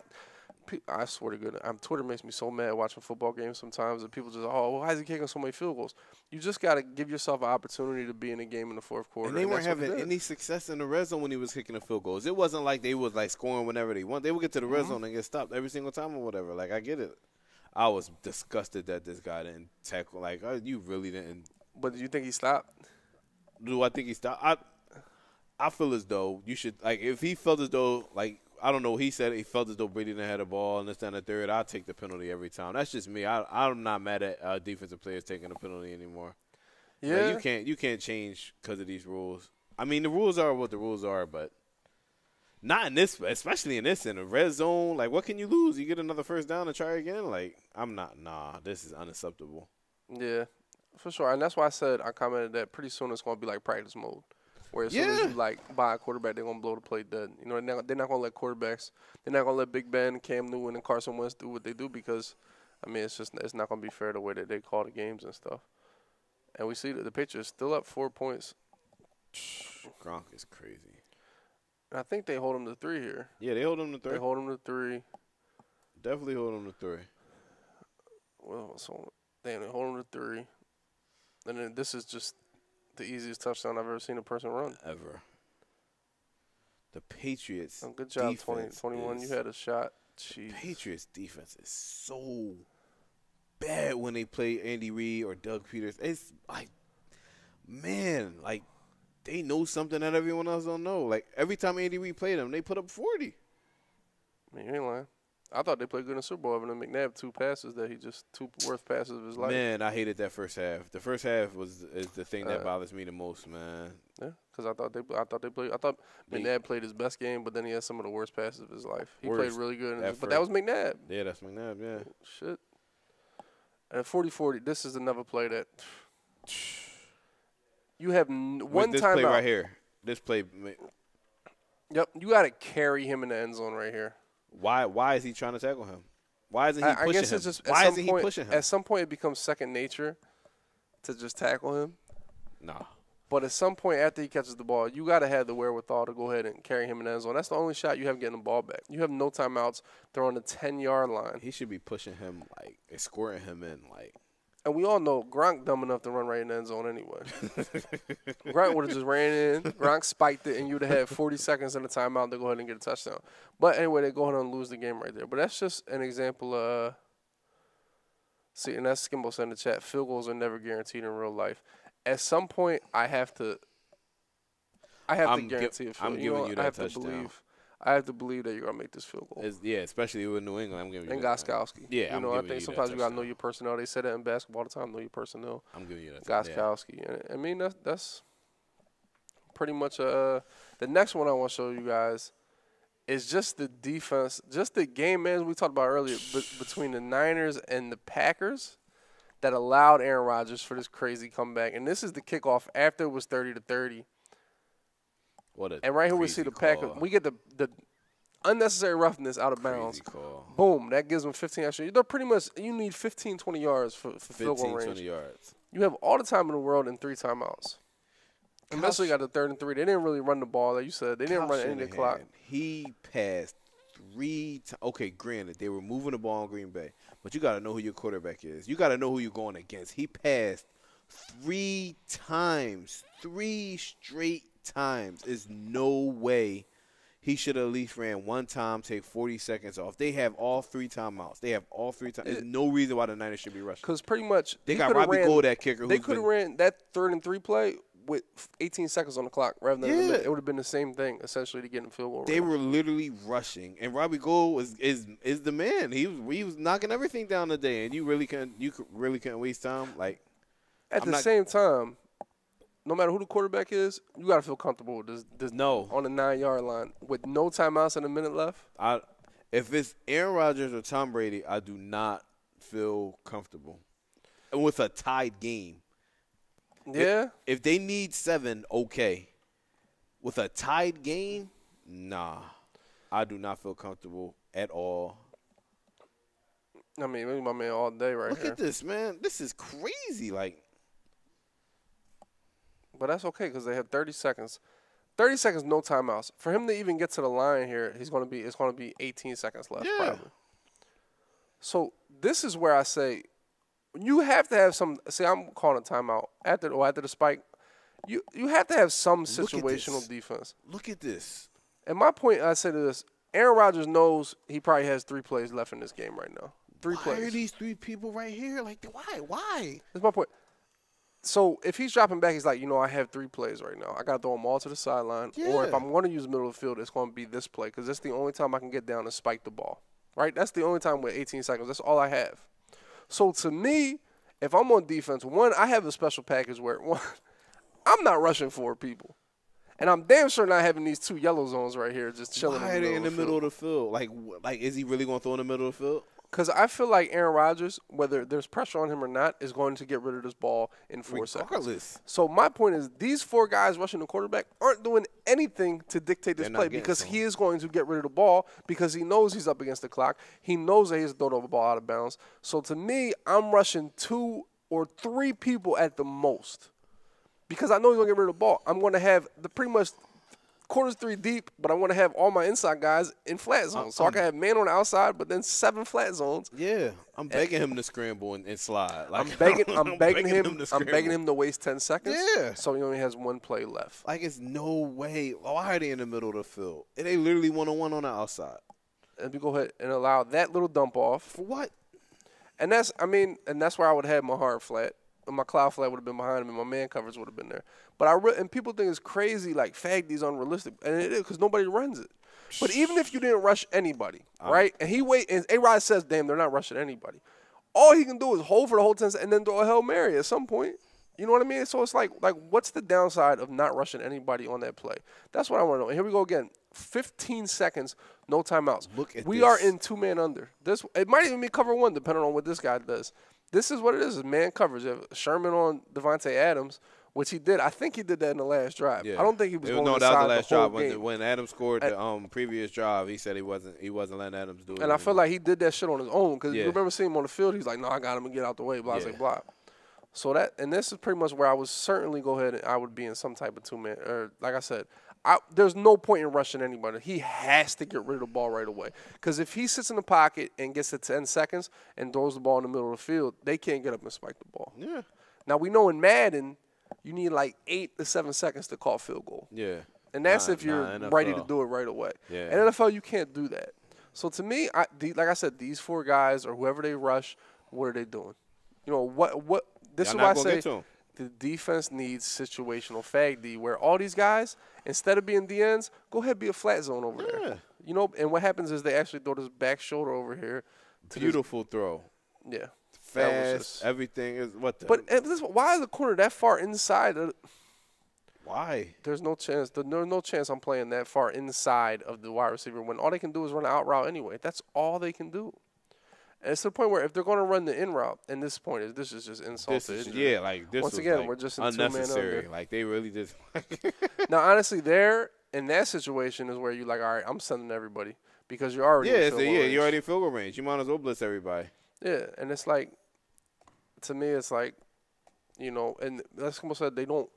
I swear to God, I'm, Twitter makes me so mad watching football games sometimes that people just, oh, well, why is he kicking so many field goals? You just got to give yourself an opportunity to be in a game in the fourth quarter. And they and weren't having any success in the red zone when he was kicking the field goals. It wasn't like they was, like, scoring whenever they want. They would get to the red mm-hmm. zone and get stopped every single time or whatever. Like, I get it. I was disgusted that this guy didn't tackle. Like, oh, you really didn't. But do you think he stopped? Do I think he stopped? I, I feel as though you should, like, if he felt as though, like, I don't know. He said he felt as though Brady didn't have the ball and this and the third. I'll take the penalty every time. That's just me. I, I'm not mad at uh, defensive players taking a penalty anymore. Yeah, like you can't you can't change because of these rules. I mean, the rules are what the rules are, but not in this, especially in this in the red zone. Like, what can you lose? You get another first down and try again. Like, I'm not. Nah, this is unacceptable. Yeah, for sure. And that's why I said I commented that pretty soon it's going to be like practice mode. Where as yeah. soon as you, like, buy a quarterback, they're going to blow the play dead. You know, they're not, they're not going to let quarterbacks – they're not going to let Big Ben, Cam Newton, and Carson Wentz do what they do because, I mean, it's just – it's not going to be fair the way that they call the games and stuff. And we see that the Patriots still up four points. Gronk is crazy. I think they hold him to three here. Yeah, they hold him to three. They hold him to three. Definitely hold him to three. Well, so damn, they hold him to three. And then this is just the easiest touchdown I've ever seen a person run. Ever. The Patriots. Oh, good job, twenty, twenty-one. You had a shot. Jeez. The Patriots defense is so bad when they play Andy Reid or Doug Peters. It's like, man, like they know something that everyone else don't know. Like every time Andy Reid played them, they put up forty. I mean, you ain't lying. I thought they played good in the Super Bowl. Evan and McNabb, two passes that he just two worst passes of his life. Man, I hated that first half. The first half was is the thing that uh, bothers me the most, man. Yeah, because I thought they I thought they played I thought they, McNabb played his best game, but then he had some of the worst passes of his life. He played really good, in his, but that was McNabb. Yeah, that's McNabb. Yeah. Shit. And forty forty. This is another play that you have n With one this timeout. This play right here. This play. Yep, you got to carry him in the end zone right here. Why? Why is he trying to tackle him? Why isn't he pushing him? I guess it's just why isn't he pushing him? At some point, it becomes second nature to just tackle him. Nah. But at some point after he catches the ball, you got to have the wherewithal to go ahead and carry him in the end zone. That's the only shot you have getting the ball back. You have no timeouts. They're on the ten-yard line. He should be pushing him, like, escorting him in, like. And we all know Gronk dumb enough to run right in the end zone anyway. Gronk would have just ran in. Gronk spiked it, and you would have had forty seconds in a timeout to go ahead and get a touchdown. But anyway, they go ahead and lose the game right there. But that's just an example of – see, and that's Skimbo said in the chat, field goals are never guaranteed in real life. At some point, I have to – I have I'm to guarantee a field goal. I'm you giving know, you that I have touchdown. To believe, I have to believe that you're going to make this field goal. It's, yeah, especially with New England. I'm giving you and that. And Gostkowski. Yeah, you I'm know, I think you sometimes you got to know your personnel. They say that in basketball all the time, know your personnel. I'm giving you that. Gostkowski. Yeah. And I mean, that's, that's pretty much uh, – the next one I want to show you guys is just the defense, just the game man we talked about earlier be between the Niners and the Packers that allowed Aaron Rodgers for this crazy comeback. And this is the kickoff after it was thirty to thirty. What a and right here we see the call. Packers. We get the, the unnecessary roughness out of crazy bounds. Call. Boom. That gives them fifteen extra. They're pretty much you need fifteen, twenty yards for, for field goal range. fifteen, twenty yards. You have all the time in the world and three timeouts. And that's got the third and three. They didn't really run the ball, like you said. They didn't Kyle run any of the clock. He passed three times. Okay, granted, they were moving the ball in Green Bay. But you got to know who your quarterback is. You got to know who you're going against. He passed three times, three straight times. There's no way he should have at least ran one time, take forty seconds off. They have all three timeouts. They have all three timeouts. There's no reason why the Niners should be rushing. Because pretty much they got Robbie Gould, that kicker. They could have ran that third and three play with eighteen seconds on the clock rather than yeah. the, it would have been the same thing essentially to getting field goal. They were literally rushing, and Robbie Gould was is is the man. He was he was knocking everything down today, and you really couldn't you really couldn't waste time. Like at I'm the same time. No matter who the quarterback is, you gotta feel comfortable with this. this no, on the nine-yard line with no timeouts and a minute left. I, if it's Aaron Rodgers or Tom Brady, I do not feel comfortable. And with a tied game, yeah. If, if they need seven, okay. With a tied game, nah, I do not feel comfortable at all. I mean, look at my man all day right here. Look at this, man. This is crazy, like. But that's okay because they have thirty seconds, thirty seconds, no timeouts. For him to even get to the line here, he's going to be it's going to be eighteen seconds left. Yeah. Probably. So this is where I say you have to have some. See, I'm calling a timeout after or after the spike. You you have to have some situational Look defense. Look at this. And my point, I say to this: Aaron Rodgers knows he probably has three plays left in this game right now. Three why plays. Why are these three people right here? Like why? Why? That's my point. So if he's dropping back, he's like, you know, I have three plays right now. I got to throw them all to the sideline. Yeah. Or if I'm going to use middle of the field, it's going to be this play because that's the only time I can get down and spike the ball. Right? That's the only time with eighteen seconds. That's all I have. So to me, if I'm on defense, one, I have a special package where, one, I'm not rushing for people. And I'm damn sure not having these two yellow zones right here just chilling Why in the middle, in the of, the middle of the field. Like, like, is he really going to throw in the middle of the field? Because I feel like Aaron Rodgers, whether there's pressure on him or not, is going to get rid of this ball in four Regardless. seconds. So my point is these four guys rushing the quarterback aren't doing anything to dictate this play because he is going to get rid of the ball because he knows he's up against the clock. He knows that he's throwing the ball out of bounds. So to me, I'm rushing two or three people at the most, because I know he's going to get rid of the ball. I'm going to have the pretty much quarters three deep, but I want to have all my inside guys in flat zones. So I'm, I can have man on the outside, but then seven flat zones. Yeah, I'm begging and, him to scramble and, and slide. Like, I'm begging, I'm, I'm begging, begging him, him to I'm begging him to waste ten seconds. Yeah. So he only has one play left. Like, it's no way. Why are they in the middle of the field? And they literally one on one on the outside. And we go ahead and allow that little dump off. For what? And that's, I mean, and that's where I would have my hard flat. My cloud flat would have been behind him, and my man coverage would have been there. But I re and people think it's crazy, like Fagdy's unrealistic, and it is because nobody runs it. But even if you didn't rush anybody, um, right? And he wait, and A-Rod says, "Damn, they're not rushing anybody." All he can do is hold for the whole ten, and then throw a Hail Mary at some point. You know what I mean? So it's like, like what's the downside of not rushing anybody on that play? That's what I want to know. And here we go again. Fifteen seconds, no timeouts. Look at we this. are in two man under. This it might even be cover one, depending on what this guy does. This is what it is, is man coverage. Sherman on Devontae Adams, which he did. I think he did that in the last drive. Yeah. I don't think he was, was going no, inside that was the last the whole drive game. When, when Adams scored and, the um, previous drive, he said he wasn't he wasn't letting Adams do it. And I feel like he did that shit on his own because yeah. you remember seeing him on the field. He's like, no, I got him and get out the way, blah, yeah. blah, blah. So that – and this is pretty much where I would certainly go ahead and I would be in some type of two-man – or like I said, I, there's no point in rushing anybody. He has to get rid of the ball right away. Because if he sits in the pocket and gets to ten seconds and throws the ball in the middle of the field, they can't get up and spike the ball. Yeah. Now, we know in Madden, you need like eight to seven seconds to call field goal. Yeah. And that's nah, if you're nah, ready to do it right away. Yeah. In N F L, you can't do that. So, to me, I, the, like I said, these four guys or whoever they rush, what are they doing? You know, what, what – This is why I say the defense needs situational fag D, where all these guys, instead of being D Ns, go ahead and be a flat zone over yeah. there. You know, and what happens is they actually throw this back shoulder over here. Beautiful this. throw. Yeah. Fast. Just, everything is what the. But this, why is the corner that far inside? Of, why? There's no chance. There's no chance I'm playing that far inside of the wide receiver when all they can do is run an out route anyway. That's all they can do. And it's to the point where if they're going to run the in route, and this point is this is just insult to injury. Yeah, like this. Once again, like we're just in unnecessary. Two man under. Like they really just. Now, honestly, there in that situation is where you're like, all right, I'm sending everybody because you're already. Yeah, in field a, yeah, range. You're already in field goal range. You might as well blitz everybody. Yeah, and it's like, to me, it's like, you know, and that's almost like they don't,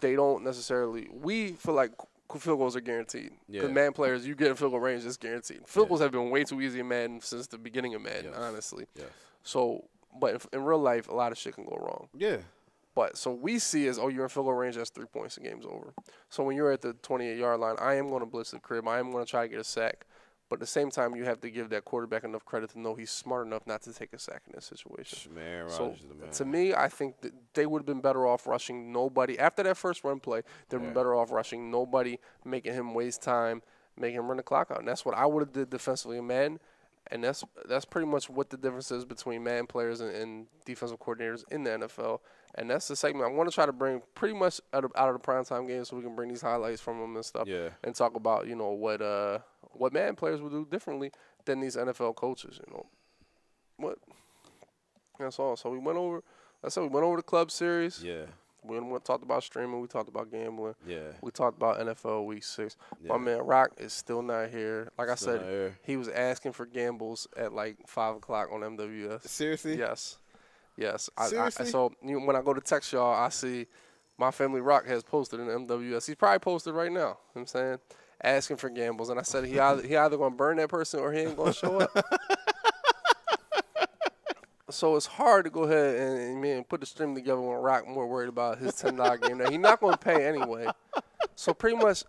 they don't necessarily. We feel like. Field goals are guaranteed. Because yeah. Madden players, you get in field goal range, it's guaranteed. Field yeah. goals have been way too easy in Madden since the beginning of Madden, yes. honestly. Yes. So, but in real life, a lot of shit can go wrong. Yeah. But so we see is, oh, you're in field goal range, that's three points, the game's over. So when you're at the twenty-eight yard line, I am going to blitz the crib. I am going to try to get a sack. But at the same time, you have to give that quarterback enough credit to know he's smart enough not to take a sack in this situation. Man, so the man. To me, I think that they would have been better off rushing nobody. After that first run play, they would have yeah. been better off rushing nobody, making him waste time, making him run the clock out. And that's what I would have did defensively in Madden. And that's that's pretty much what the difference is between Madden players and, and defensive coordinators in the N F L. And that's the segment I want to try to bring pretty much out of, out of the primetime game so we can bring these highlights from them and stuff yeah. and talk about, you know, what uh what Madden players would do differently than these N F L coaches, you know. What? That's all. So we went over – that's it. We went over the club series. Yeah. We talked about streaming. We talked about gambling. Yeah. We talked about N F L Week six. Yeah. My man Rock is still not here. Like I still said, he was asking for gambles at like five o'clock on M W S. Seriously? Yes. Yes. Seriously? I, I, so you know, when I go to text y'all, I see my family Rock has posted in M W S. He's probably posted right now. You know what I'm saying? Asking for gambles. And I said he either, he either going to burn that person or he ain't going to show up. So it's hard to go ahead and, and put the stream together when Rock more worried about his ten dollar game. Now, he's not going to pay anyway. So pretty much,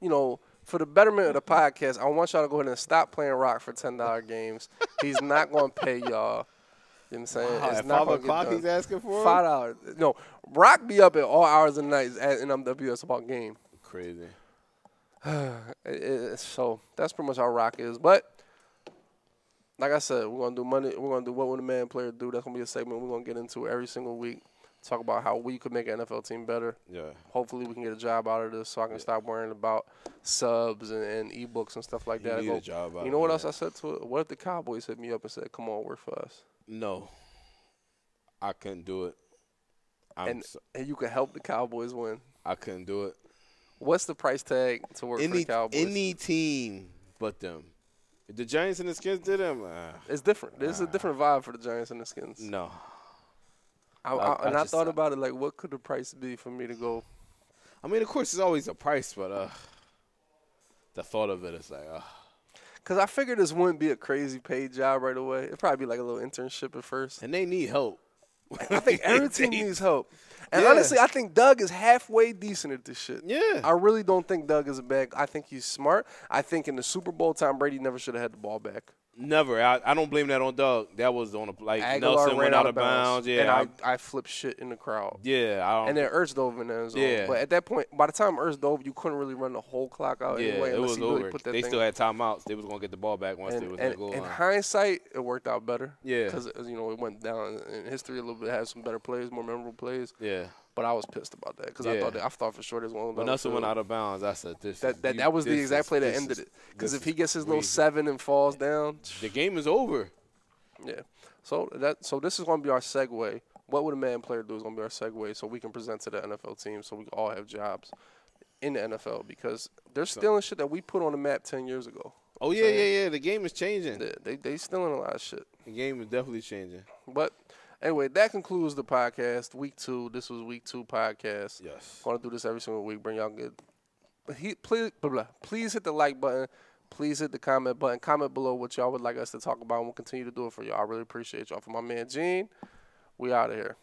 you know, for the betterment of the podcast, I want y'all to go ahead and stop playing Rock for ten dollar games. He's not going to pay y'all. You know what I'm saying? Wow, it's at not five o'clock he's asking for? five dollars. No, Rock be up at all hours of the night in M W S about game. Crazy. it, it, so that's pretty much how Rock is. But. Like I said, we're gonna do money. We're gonna do what would a man player do. That's gonna be a segment we're gonna get into every single week. Talk about how we could make an N F L team better. Yeah. Hopefully, we can get a job out of this, so I can yeah. stop worrying about subs and, and ebooks and stuff like you that. Need go, a job out you know what else I said to it? What if the Cowboys hit me up and said, "Come on, work for us"? No, I couldn't do it. I'm and so and you could help the Cowboys win. I couldn't do it. What's the price tag to work any, for the Cowboys? Any team but them. The Giants and the Skins did them. Uh, it's different. There's uh, a different vibe for the Giants and the Skins. No. I, I, I, and I, I thought I, about it, like, what could the price be for me to go? I mean, of course, there's always a price, but uh, the thought of it is like, uh. Because I figured this wouldn't be a crazy paid job right away. It'd probably be like a little internship at first. And they need help. I think every team needs help. And yeah. honestly, I think Doug is halfway decent at this shit. Yeah. I really don't think Doug is a bad. I think he's smart. I think in the Super Bowl, Tom Brady never should have had the ball back. Never. I, I don't blame that on Doug. That was on a like Aguilar Nelson went out of bounds. bounds. Yeah. And I, I flipped shit in the crowd. Yeah. I don't, and then Ertz dove in the end zone. Yeah. But at that point, by the time Ertz dove, you couldn't really run the whole clock out yeah, anyway. It was over. Really put that they thing still had timeouts. They was gonna get the ball back once and, they was and, in the goal line. In hindsight, it worked out better. Yeah. Because you know it went down in history a little bit. It had some better plays, more memorable plays. Yeah. But I was pissed about that because yeah. I thought that, I thought for sure there's one. When Nelson went out of bounds, I said this. That that, you, that was the exact is, play that ended is, it. Because if he gets his crazy. little seven and falls yeah. down, the game is over. Yeah. So that so this is going to be our segue. What would a Madden player do is going to be our segue, so we can present to the N F L team, so we all have jobs in the N F L because they're stealing shit that we put on the map ten years ago. Oh yeah, so, yeah, yeah. The game is changing. They, they they stealing a lot of shit. The game is definitely changing. But. Anyway, that concludes the podcast. Week two. This was week two podcast. Yes. Going to do this every single week. Bring y'all good. He, please, blah, blah. Please hit the like button. Please hit the comment button. Comment below what y'all would like us to talk about, and we'll continue to do it for y'all. I really appreciate y'all. For my man Gene, we out of here.